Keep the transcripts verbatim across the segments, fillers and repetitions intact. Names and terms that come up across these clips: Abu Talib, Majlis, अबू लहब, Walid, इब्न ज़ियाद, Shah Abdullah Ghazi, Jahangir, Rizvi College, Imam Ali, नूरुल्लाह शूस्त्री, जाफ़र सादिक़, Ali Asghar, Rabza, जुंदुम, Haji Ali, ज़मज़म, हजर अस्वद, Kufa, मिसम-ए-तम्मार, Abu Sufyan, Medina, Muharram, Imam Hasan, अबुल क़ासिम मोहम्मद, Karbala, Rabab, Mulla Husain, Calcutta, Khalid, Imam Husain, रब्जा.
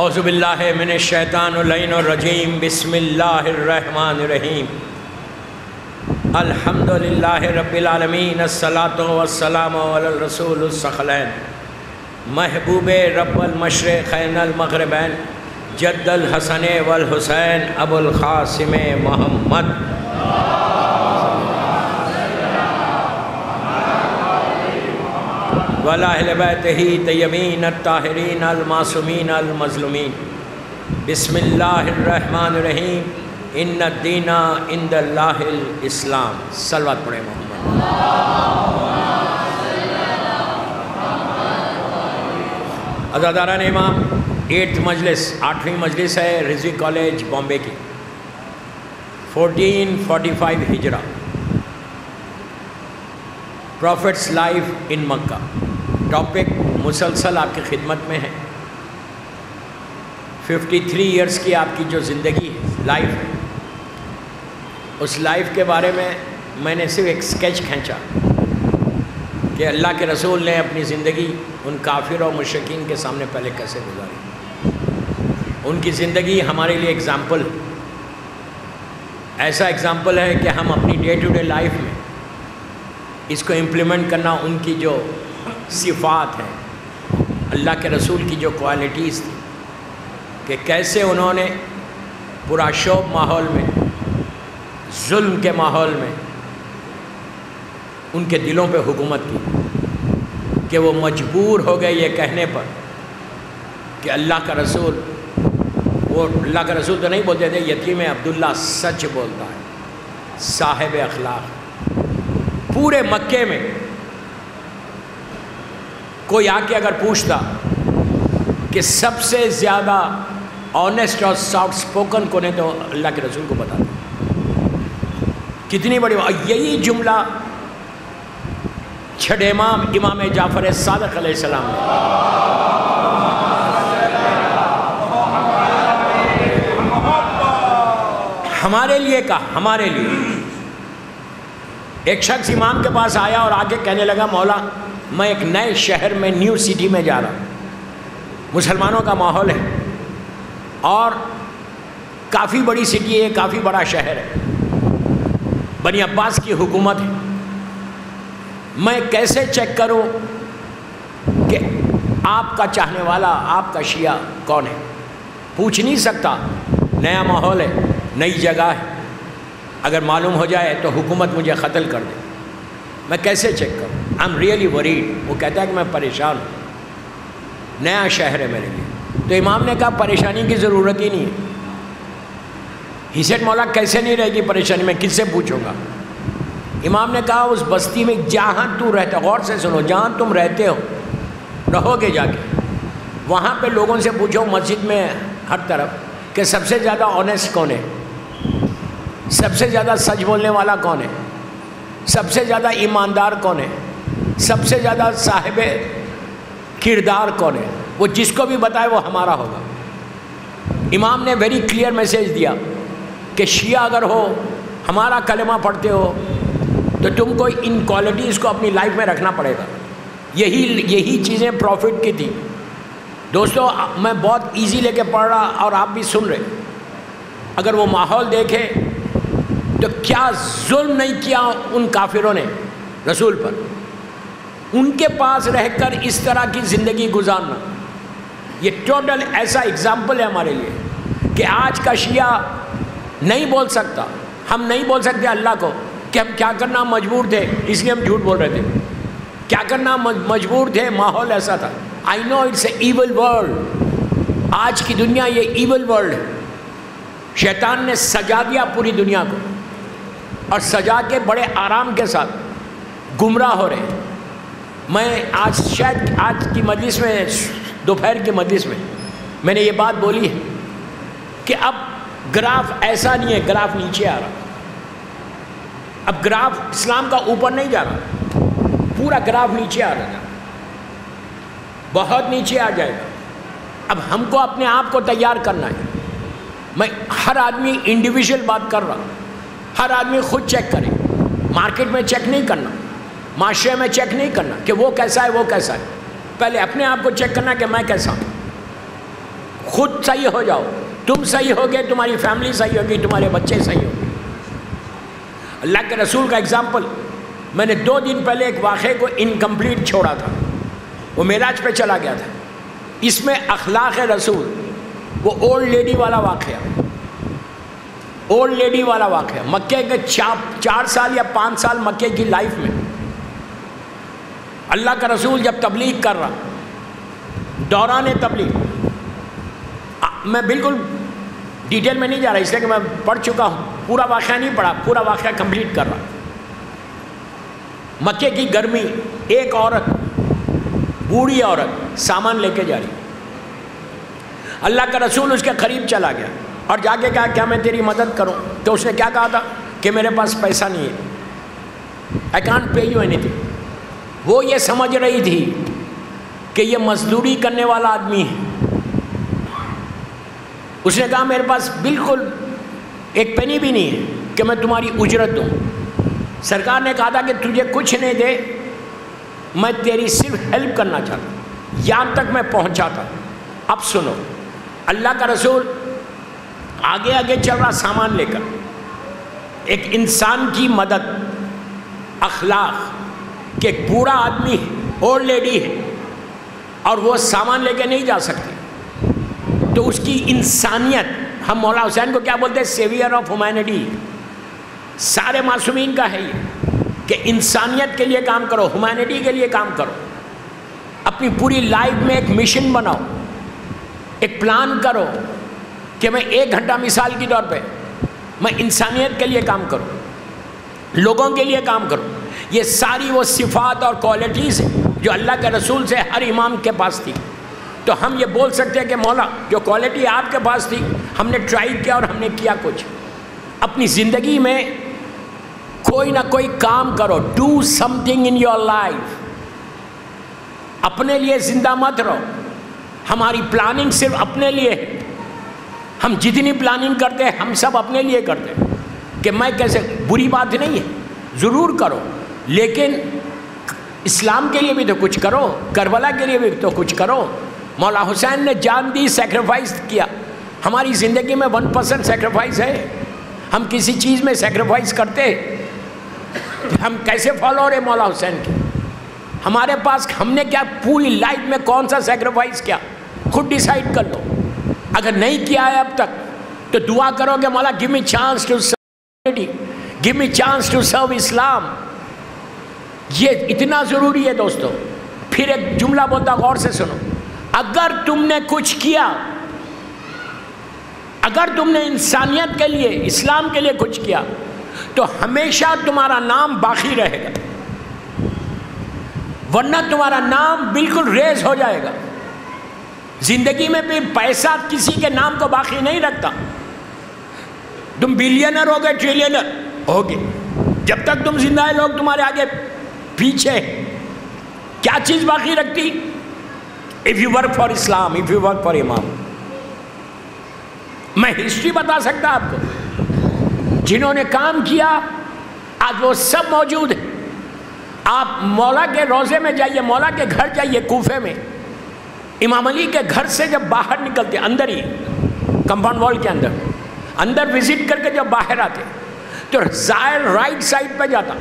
औज़ुबिल्लाहि मिनश्शैतानिर्रजीम बिस्मिल्लाहिर्रहमानिर्रहीम अल्हम्दुलिल्लाहि रब्बिल आलमीन अस्सलातो वस्सलामु अला रसूलिस सखलैन महबूबे रब्बिल मशरिक़ैन अल मग़रिबैन जद्दल हसने वल हुसैन अबुल क़ासिम मोहम्मद। वाला अहले बैतही तय्यबीन अत्ताहिरीन अलमासूमीन अलमज़लूमीन। बिस्मिल्लाहिर्रहमानिर्रहीम इन्नद्दीना इंदल्लाहिल इस्लाम। सल्लत पढ़े मोहम्मद। अज़ादारान इमाम एट्थ मजलिस आठवीं मजलिस है रिजवी कॉलेज बॉम्बे की चौदह सौ पैंतालीस हिजरा। Prophet's life in Mecca topic मुसलसल आपकी खिदमत में है। तिरेपन इयर्स की आपकी जो ज़िंदगी है लाइफ है उस लाइफ के बारे में मैंने सिर्फ एक स्केच खींचा कि अल्लाह के रसूल ने अपनी ज़िंदगी उन काफिर और मुशरिकीन के सामने पहले कैसे गुजारी। उनकी ज़िंदगी हमारे लिए एग्ज़ाम्पल, ऐसा एग्ज़ाम्पल है कि हम अपनी डे टू डे लाइफ में इसको इम्प्लीमेंट करना। उनकी जो सिफ़ात हैं, अल्लाह के रसूल की जो क्वालिटीज़ थी कि कैसे उन्होंने पुराशोब माहौल में, जुल्म के माहौल में उनके दिलों पे हुकूमत की कि वो मजबूर हो गए ये कहने पर कि अल्लाह का रसूल, वो अल्लाह का रसूल तो नहीं बोलते थे, यतीम अब्दुल्ला सच बोलता है, साहिब अखलाक। पूरे मक्के में कोई आके अगर पूछता कि सबसे ज़्यादा ऑनेस्ट और सॉफ्ट स्पोकन कौन है तो अल्लाह के रसूल को बताता। कितनी बड़ी यही जुमला छठे इमाम इमाम जाफ़र सादिक़ अलैहिस्सलाम ने हमारे लिए कहा। हमारे लिए एक शख्स इमाम के पास आया और आके कहने लगा, मौला मैं एक नए शहर में, न्यू सिटी में जा रहा हूँ, मुसलमानों का माहौल है और काफ़ी बड़ी सिटी है, काफ़ी बड़ा शहर है, बनी अब्बास की हुकूमत है, मैं कैसे चेक करूँ कि आपका चाहने वाला, आपका शिया कौन है? पूछ नहीं सकता, नया माहौल है, नई जगह है, अगर मालूम हो जाए तो हुकूमत मुझे ख़त्ल कर दे, मैं कैसे चेक करूँ? I am really worried. वो कहता है कि मैं परेशान हूँ, नया शहर है मेरे लिए। तो इमाम ने कहा परेशानी की ज़रूरत ही नहीं है। ही सेड, मौला कैसे नहीं रहेगी परेशानी, मैं किससे पूछूंगा? इमाम ने कहा उस बस्ती में जहाँ तू रहता, गौर से सुनो, जहाँ तुम रहते हो, रहोगे जाके, वहाँ पे लोगों से पूछो, मस्जिद में हर तरफ, कि सबसे ज़्यादा ऑनेस्ट कौन है, सबसे ज़्यादा सच बोलने वाला कौन है, सबसे ज़्यादा ईमानदार कौन है, सबसे ज़्यादा साहिब किरदार कौन है। वो जिसको भी बताए वो हमारा होगा। इमाम ने वेरी क्लियर मैसेज दिया कि शिया अगर हो, हमारा कलमा पढ़ते हो, तो तुमको इन क्वालिटीज़ को अपनी लाइफ में रखना पड़ेगा। यही यही चीज़ें प्रॉफिट की थी। दोस्तों, मैं बहुत इजी लेके पढ़ रहा और आप भी सुन रहे, अगर वो माहौल देखे तो क्या जुल्म नहीं किया उन काफिरों ने रसूल पर, उनके पास रहकर इस तरह की ज़िंदगी गुजारना। ये टोटल ऐसा एग्ज़ाम्पल है हमारे लिए कि आज का शिया नहीं बोल सकता, हम नहीं बोल सकते अल्लाह को कि हम क्या करना मजबूर थे इसलिए हम झूठ बोल रहे थे, क्या करना मजबूर थे, माहौल ऐसा था। I know it's a evil world, आज की दुनिया ये ईवल वर्ल्ड है, शैतान ने सजा दिया पूरी दुनिया को और सजा के बड़े आराम के साथ गुमराह हो रहे हैं। मैं आज शायद आज की मजलिस में, दोपहर की मजलिस में मैंने ये बात बोली है कि अब ग्राफ ऐसा नहीं है, ग्राफ नीचे आ रहा, अब ग्राफ इस्लाम का ऊपर नहीं जा रहा, पूरा ग्राफ नीचे आ रहा, बहुत नीचे आ जाएगा। अब हमको अपने आप को तैयार करना है। मैं हर आदमी इंडिविजुअल बात कर रहा हूँ, हर आदमी खुद चेक करे, मार्केट में चेक नहीं करना, माशरे में चेक नहीं करना कि वो कैसा है, वो कैसा है, पहले अपने आप को चेक करना कि मैं कैसा हूँ। खुद सही हो जाओ, तुम सही हो गए, तुम्हारी फैमिली सही होगी, तुम्हारे बच्चे सही होंगे। अल्लाह के रसूल का एग्ज़ाम्पल, मैंने दो दिन पहले एक वाक़े को इनकम्प्लीट छोड़ा था, वो मेराज पे चला गया था। इसमें अखलाक रसूल, वो ओल्ड लेडी वाला वाक़या, ओल्ड लेडी वाला वाक़या, मक्के के चार चार साल या पाँच साल मक्के की लाइफ में अल्लाह का रसूल जब तबलीग कर रहा, दौरान तबलीग, मैं बिल्कुल डिटेल में नहीं जा रहा इसलिए कि मैं पढ़ चुका हूँ, पूरा वाक़या नहीं पढ़ा, पूरा वाक़या कंप्लीट कर रहा। मक्के की गर्मी, एक औरत, बूढ़ी औरत सामान लेके जा रही, अल्लाह का रसूल उसके करीब चला गया और जाके कहा क्या मैं तेरी मदद करूं? तो उसने क्या कहा था कि मेरे पास पैसा नहीं है, I can't pay you anything. वो ये समझ रही थी कि ये मजदूरी करने वाला आदमी है। उसने कहा मेरे पास बिल्कुल एक पेनी भी नहीं है कि मैं तुम्हारी उजरत दूँ। सरकार ने कहा था कि तुझे कुछ नहीं दे, मैं तेरी सिर्फ हेल्प करना चाहता। यहाँ तक मैं पहुँचा था। अब सुनो, अल्लाह का रसूल आगे आगे चल रहा सामान लेकर, एक इंसान की मदद, अखलाक, कि एक बूढ़ा आदमी है, ओल्ड लेडी है और वो सामान लेके नहीं जा सकती, तो उसकी इंसानियत, हम मौला हुसैन को क्या बोलते हैं, सेवियर ऑफ ह्यूमैनिटी, सारे मासूमीन का है ये कि इंसानियत के लिए काम करो, ह्यूमैनिटी के लिए काम करो, अपनी पूरी लाइफ में एक मिशन बनाओ, एक प्लान करो कि मैं एक घंटा, मिसाल के तौर पे, मैं इंसानियत के लिए काम करूँ, लोगों के लिए काम करूँ। ये सारी वो सिफात और क्वालिटीज़ हैं जो अल्लाह के रसूल से हर इमाम के पास थी। तो हम ये बोल सकते हैं कि मौला, जो क्वालिटी आपके पास थी हमने ट्राई किया और हमने किया कुछ। अपनी ज़िंदगी में कोई ना कोई काम करो, do something in your life. अपने लिए जिंदा मत रहो। हमारी प्लानिंग सिर्फ अपने लिए है। हम जितनी प्लानिंग करते हैं हम सब अपने लिए करते हैं कि मैं कैसे, बुरी बात नहीं है, ज़रूर करो, लेकिन इस्लाम के लिए भी तो कुछ करो, करबला के लिए भी तो कुछ करो। मौला हुसैन ने जान दी, सैक्रिफाइस किया। हमारी ज़िंदगी में वन परसेंट सैक्रिफाइस है। हम किसी चीज़ में सैक्रिफाइस करते हैं। हम कैसे फॉलोअर है मौला हुसैन के? हमारे पास हमने क्या पूरी लाइफ में कौन सा सैक्रिफाइस किया, खुद डिसाइड कर लो। अगर नहीं किया है अब तक तो दुआ करो कि मौला give me chance to serve, give me chance to serve Islam. ये इतना ज़रूरी है दोस्तों। फिर एक जुमला बोलता, गौर से सुनो। अगर तुमने कुछ किया, अगर तुमने इंसानियत के लिए, इस्लाम के लिए कुछ किया, तो हमेशा तुम्हारा नाम बाकी रहेगा, वरना तुम्हारा नाम बिल्कुल रेज हो जाएगा। जिंदगी में भी पैसा किसी के नाम को बाकी नहीं रखता। तुम बिलियनर हो गए, ट्रिलियनर हो गए, जब तक तुम जिंदा है लोग तुम्हारे आगे पीछे। क्या चीज़ बाकी रखती? If you work for Islam, if you work for imam. मैं हिस्ट्री बता सकता आपको, जिन्होंने काम किया आज वो सब मौजूद है। आप मौला के रोज़े में जाइए, मौला के घर जाइए, कूफे में इमाम अली के घर से जब बाहर निकलते, अंदर ही कंपाउंड वॉल के अंदर अंदर विजिट करके जब बाहर आते तो ज़ाहिर राइट साइड पे जाता,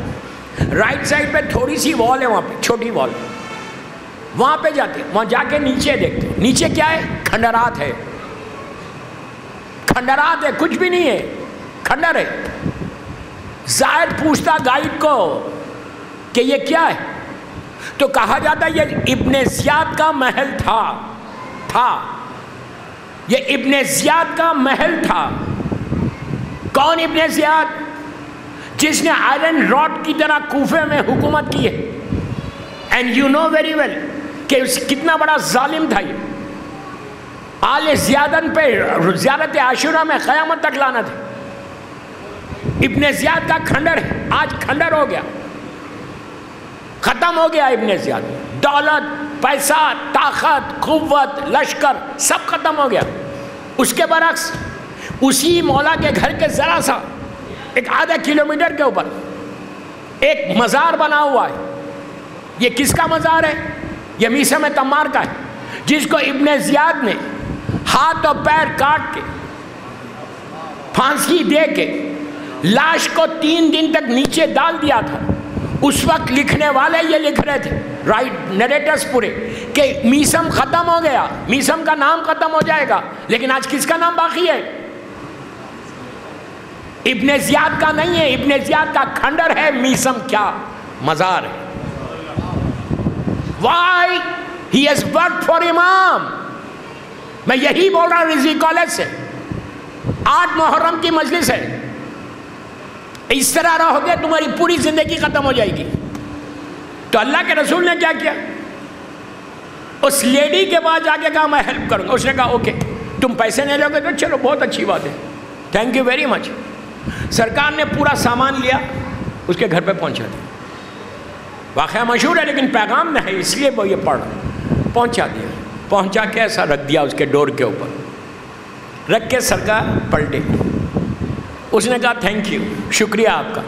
राइट साइड पे थोड़ी सी वॉल है, वहाँ पे छोटी वॉल, वहाँ पे जाते, वहाँ जाके नीचे देखते, नीचे क्या है? खंडरात है, खंडरात है, कुछ भी नहीं है, खंडर है। ज़ाहिर पूछता गाइड को कि ये क्या है, तो कहा जाता है ये इब्न ज़ियाद का महल था था ये इब्न ज़ियाद का महल था। कौन इब्न ज़ियाद? जिसने आयरन रॉड की तरह कूफे में हुकूमत की है। And you know very well कि उस कितना बड़ा जालिम था ये। आले ज़ियादन पे ज़ियारत आशुरा में क़यामत तक लाना था। इब्न ज़ियाद का खंडर है, आज खंडर हो गया, खत्म हो गया इब्न ज़ियाद। दौलत, पैसा, ताकत, कुव्वत, लश्कर सब खत्म हो गया। उसके बरक्स उसी मौला के घर के ज़रा सा एक आधा किलोमीटर के ऊपर एक मज़ार बना हुआ है। ये किसका मज़ार है? ये मिसम-ए-तम्मार का है, जिसको इब्न ज़ियाद ने हाथ और पैर काट के फांसी दे के लाश को तीन दिन तक नीचे डाल दिया था। उस वक्त लिखने वाले ये लिख रहे थे, राइट नरेटर्स पूरे, कि मीसम ख़त्म हो गया, मीसम का नाम ख़त्म हो जाएगा, लेकिन आज किसका नाम बाकी है? इब्न ज़ियाद का नहीं है, इब्न ज़ियाद का खंडर है, मीसम क्या मज़ार है। Why he has worked for Imam? मैं यही बोल रहा हूँ रिज़वी कॉलेज से। आठ मुहर्रम की मजलिस है, इस तरह रहोगे तुम्हारी पूरी जिंदगी खत्म हो जाएगी। तो अल्लाह के रसूल ने क्या किया? उस लेडी के पास जाके कहा मैं हेल्प करूँगा। उसने कहा ओके, तुम पैसे नहीं लोगे तो चलो, बहुत अच्छी बात है, थैंक यू वेरी मच। सरकार ने पूरा सामान लिया, उसके घर पे पहुँचा दिया। वाकया मशहूर है लेकिन पैगाम में है इसलिए वो ये पढ़ पहुँचा दिया। पहुँचा के ऐसा रख दिया उसके डोर के ऊपर, रख के सरकार पलटे। उसने कहा थैंक यू, शुक्रिया आपका।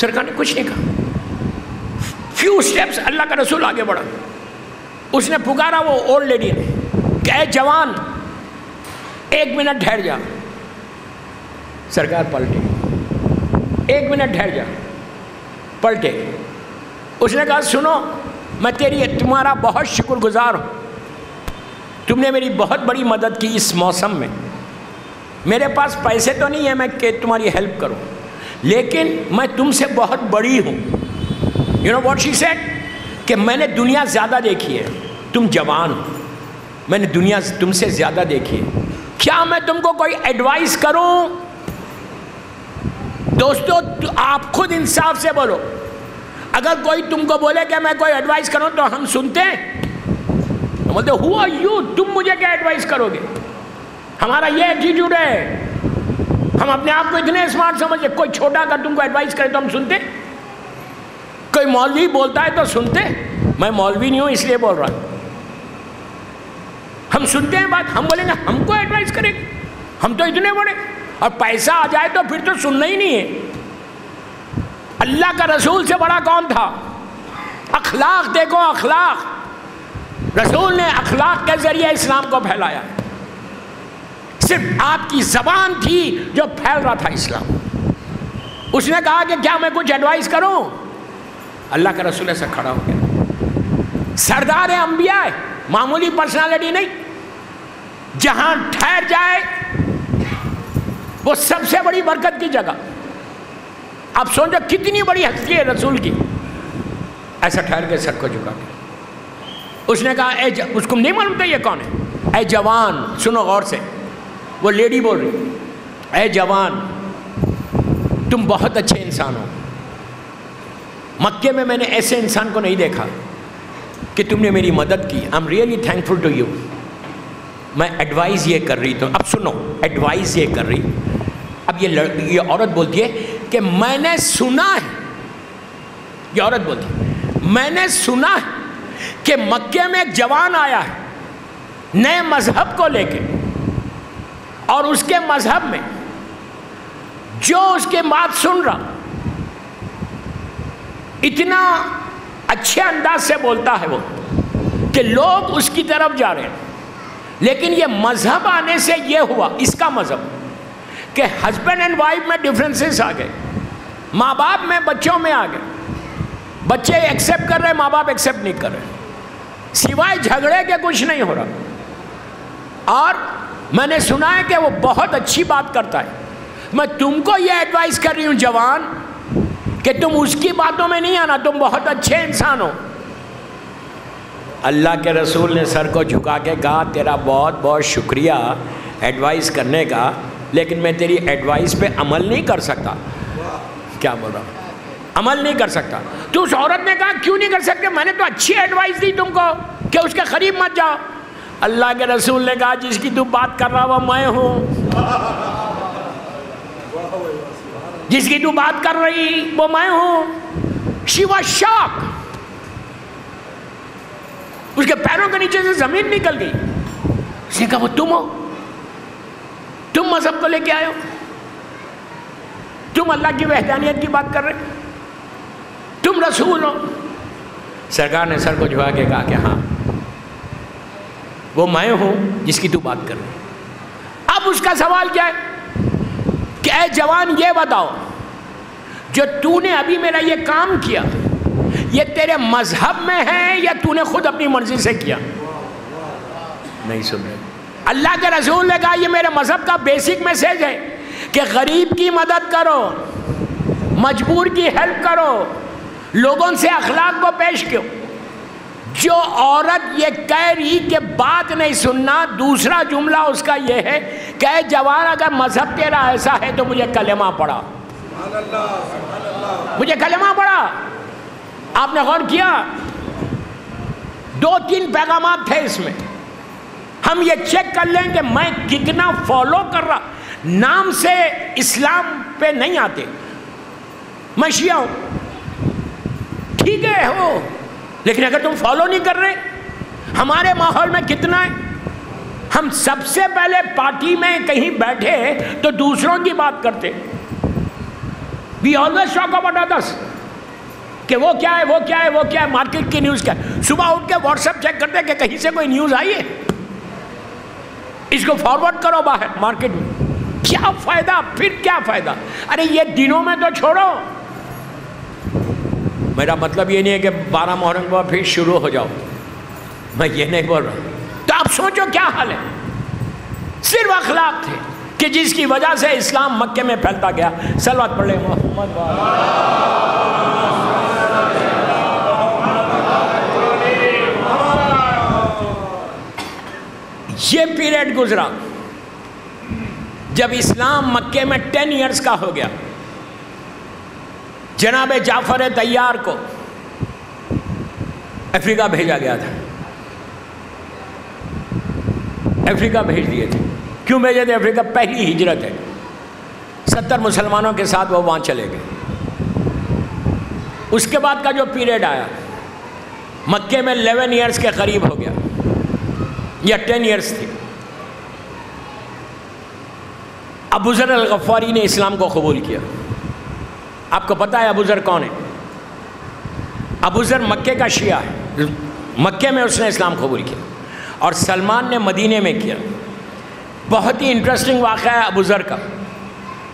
सरकार ने कुछ नहीं कहा। फ्यू स्टेप्स अल्लाह का रसूल आगे बढ़ा, उसने पुकारा वो ओल्ड लेडी ने कि ए जवान एक मिनट ठहर जा। सरकार पलटे, एक मिनट ठहर जा, पलटे। उसने कहा सुनो, मैं तेरी तुम्हारा बहुत शुक्रगुजार हूँ, तुमने मेरी बहुत बड़ी मदद की। इस मौसम में मेरे पास पैसे तो नहीं है मैं कि तुम्हारी हेल्प करूं, लेकिन मैं तुमसे बहुत बड़ी हूं। You know what she said, कि मैंने दुनिया ज़्यादा देखी है, तुम जवान हो, मैंने दुनिया तुमसे ज़्यादा देखी है, क्या मैं तुमको कोई एडवाइस करूं? दोस्तों आप खुद इंसाफ से बोलो, अगर कोई तुमको बोले कि मैं कोई एडवाइस करूं तो हम सुनते हैं, तो बोलते हु आर यू, तुम मुझे क्या एडवाइस करोगे? हमारा ये एटीट्यूड है, हम अपने आप को इतने स्मार्ट समझे। कोई छोटा अगर तुमको एडवाइस करे तो हम सुनते, कोई मौलवी बोलता है तो सुनते, मैं मौलवी नहीं हूँ इसलिए बोल रहा हूँ, हम सुनते हैं बात, हम बोलेंगे हमको एडवाइस करेंगे, हम तो इतने बड़े। और पैसा आ जाए तो फिर तो सुनना ही नहीं है। अल्लाह का रसूल से बड़ा कौन था? अखलाक देखो, अखलाक, रसूल ने अखलाक के जरिए इस्लाम को फैलाया। सिर्फ आपकी जबान थी जो फैल रहा था इस्लाम। उसने कहा कि क्या मैं कुछ एडवाइस करूं? अल्लाह का रसूल ऐसा खड़ा हो गया। सरदार अंबिया है, मामूली पर्सनालिटी नहीं, जहां ठहर जाए वो सबसे बड़ी बरकत की जगह। आप सोचो कितनी बड़ी हस्ती है रसूल की। ऐसा ठहर के सर को झुका के उसने कहा ए, उसको नहीं मालूम था ये कौन है। ए जवान सुनो गौर से, वो लेडी बोल रही, ऐ जवान तुम बहुत अच्छे इंसान हो, मक्के में मैंने ऐसे इंसान को नहीं देखा कि तुमने मेरी मदद की, I am really thankful to you. मैं एडवाइस ये कर रही, तो अब सुनो, एडवाइस ये कर रही, अब ये लड़ ये औरत बोलती है कि मैंने सुना है, ये औरत बोलती है मैंने सुना है कि मक्के में एक जवान आया है नए मजहब को लेके, और उसके मजहब में जो उसके बात सुन रहा इतना अच्छे अंदाज से बोलता है वो कि लोग उसकी तरफ जा रहे हैं। लेकिन ये मजहब आने से ये हुआ, इसका मजहब कि हस्बैंड एंड वाइफ में डिफरेंसेस आ गए, माँ बाप में बच्चों में आ गए, बच्चे एक्सेप्ट कर रहे हैं, माँ बाप एक्सेप्ट नहीं कर रहे, सिवाय झगड़े के कुछ नहीं हो रहा। और मैंने सुना है कि वो बहुत अच्छी बात करता है, मैं तुमको ये एडवाइस कर रही हूँ जवान कि तुम उसकी बातों में नहीं आना, तुम बहुत अच्छे इंसान हो। अल्लाह के रसूल ने सर को झुका के कहा तेरा बहुत बहुत शुक्रिया एडवाइस करने का, लेकिन मैं तेरी एडवाइस पे अमल नहीं कर सकता। क्या बोल रहा हूँ, अमल नहीं कर सकता। तो उस औरत ने कहा क्यों नहीं कर सकते, मैंने तो अच्छी एडवाइस दी तुमको कि उसके करीब मत जाओ। अल्लाह के रसूल ने कहा जिसकी तू बात कर रहा वो मैं हूँ, जिसकी तू बात कर रही वो मैं हूँ। शी वाज शॉक्ड, उसके पैरों के नीचे से जमीन निकल गई। उसने कहा वो तुम हो, तुम मजहब को लेके आए हो, तुम अल्लाह की वहदानियत की बात कर रहे हो, तुम रसूल हो। सरकार ने सर को झुका के कहा कि हाँ वो मैं हूँ जिसकी तू बात कर रही। अब उसका सवाल क्या है कि ऐ जवान ये बताओ जो तूने अभी मेरा ये काम किया ये तेरे मजहब में है या तूने खुद अपनी मर्जी से किया? नहीं सुन रहे। अल्लाह के रसूल ने कहा ये मेरे मजहब का बेसिक मैसेज है कि गरीब की मदद करो, मजबूर की हेल्प करो, लोगों से अखलाक को पेश करो। जो औरत ये कह रही कि बात नहीं सुनना, दूसरा जुमला उसका ये है कि जवान अगर मजहब तेरा ऐसा है तो मुझे कलमा पढ़ा, मुझे कलमा पढ़ा। आपने गौर किया दो तीन पैगाम थे इसमें। हम ये चेक कर लें कि मैं कितना फॉलो कर रहा। नाम से इस्लाम पे नहीं आते, मैं शिया हूं ठीक है हो, लेकिन अगर तुम फॉलो नहीं कर रहे हमारे माहौल में कितना है। हम सबसे पहले पार्टी में कहीं बैठे तो दूसरों की बात करते। We always talk about others कि वो क्या है वो क्या है वो क्या है, मार्केट की न्यूज़ क्या है। सुबह उठ के व्हाट्सएप चेक करते कि कहीं से कोई न्यूज़ आई है, इसको फॉरवर्ड करो बाहर मार्केट में। क्या फ़ायदा फिर क्या फ़ायदा? अरे ये दिनों में तो छोड़ो। मेरा मतलब ये नहीं है कि बारह मुहर्रम को फिर शुरू हो जाओ, मैं ये नहीं बोल रहा। तो आप सोचो क्या हाल है। सिर्फ अखलाक थे कि जिसकी वजह से इस्लाम मक्के में फैलता गया। सलवात पढ़ ले मोहम्मद वाले। ये पीरियड गुजरा जब इस्लाम मक्के में टेन इयर्स का हो गया। जनाब जाफर तैयार को अफ्रीका भेजा गया था। अफ्रीका भेज दिए थे। क्यों भेजे थे अफ्रीका? पहली हिजरत है, सत्तर मुसलमानों के साथ वो वहाँ चले गए। उसके बाद का जो पीरियड आया मक्के में इलेवन इयर्स के करीब हो गया या टेन इयर्स थी। अबू ज़र अल-गफ़ारी ने इस्लाम को कबूल किया। आपको पता है अबू ज़र कौन है? अबू ज़र मक्के का शिया है, मक्के में उसने इस्लाम कबूल किया और सलमान ने मदीने में किया। बहुत ही इंटरेस्टिंग वाक़या है अबू ज़र का।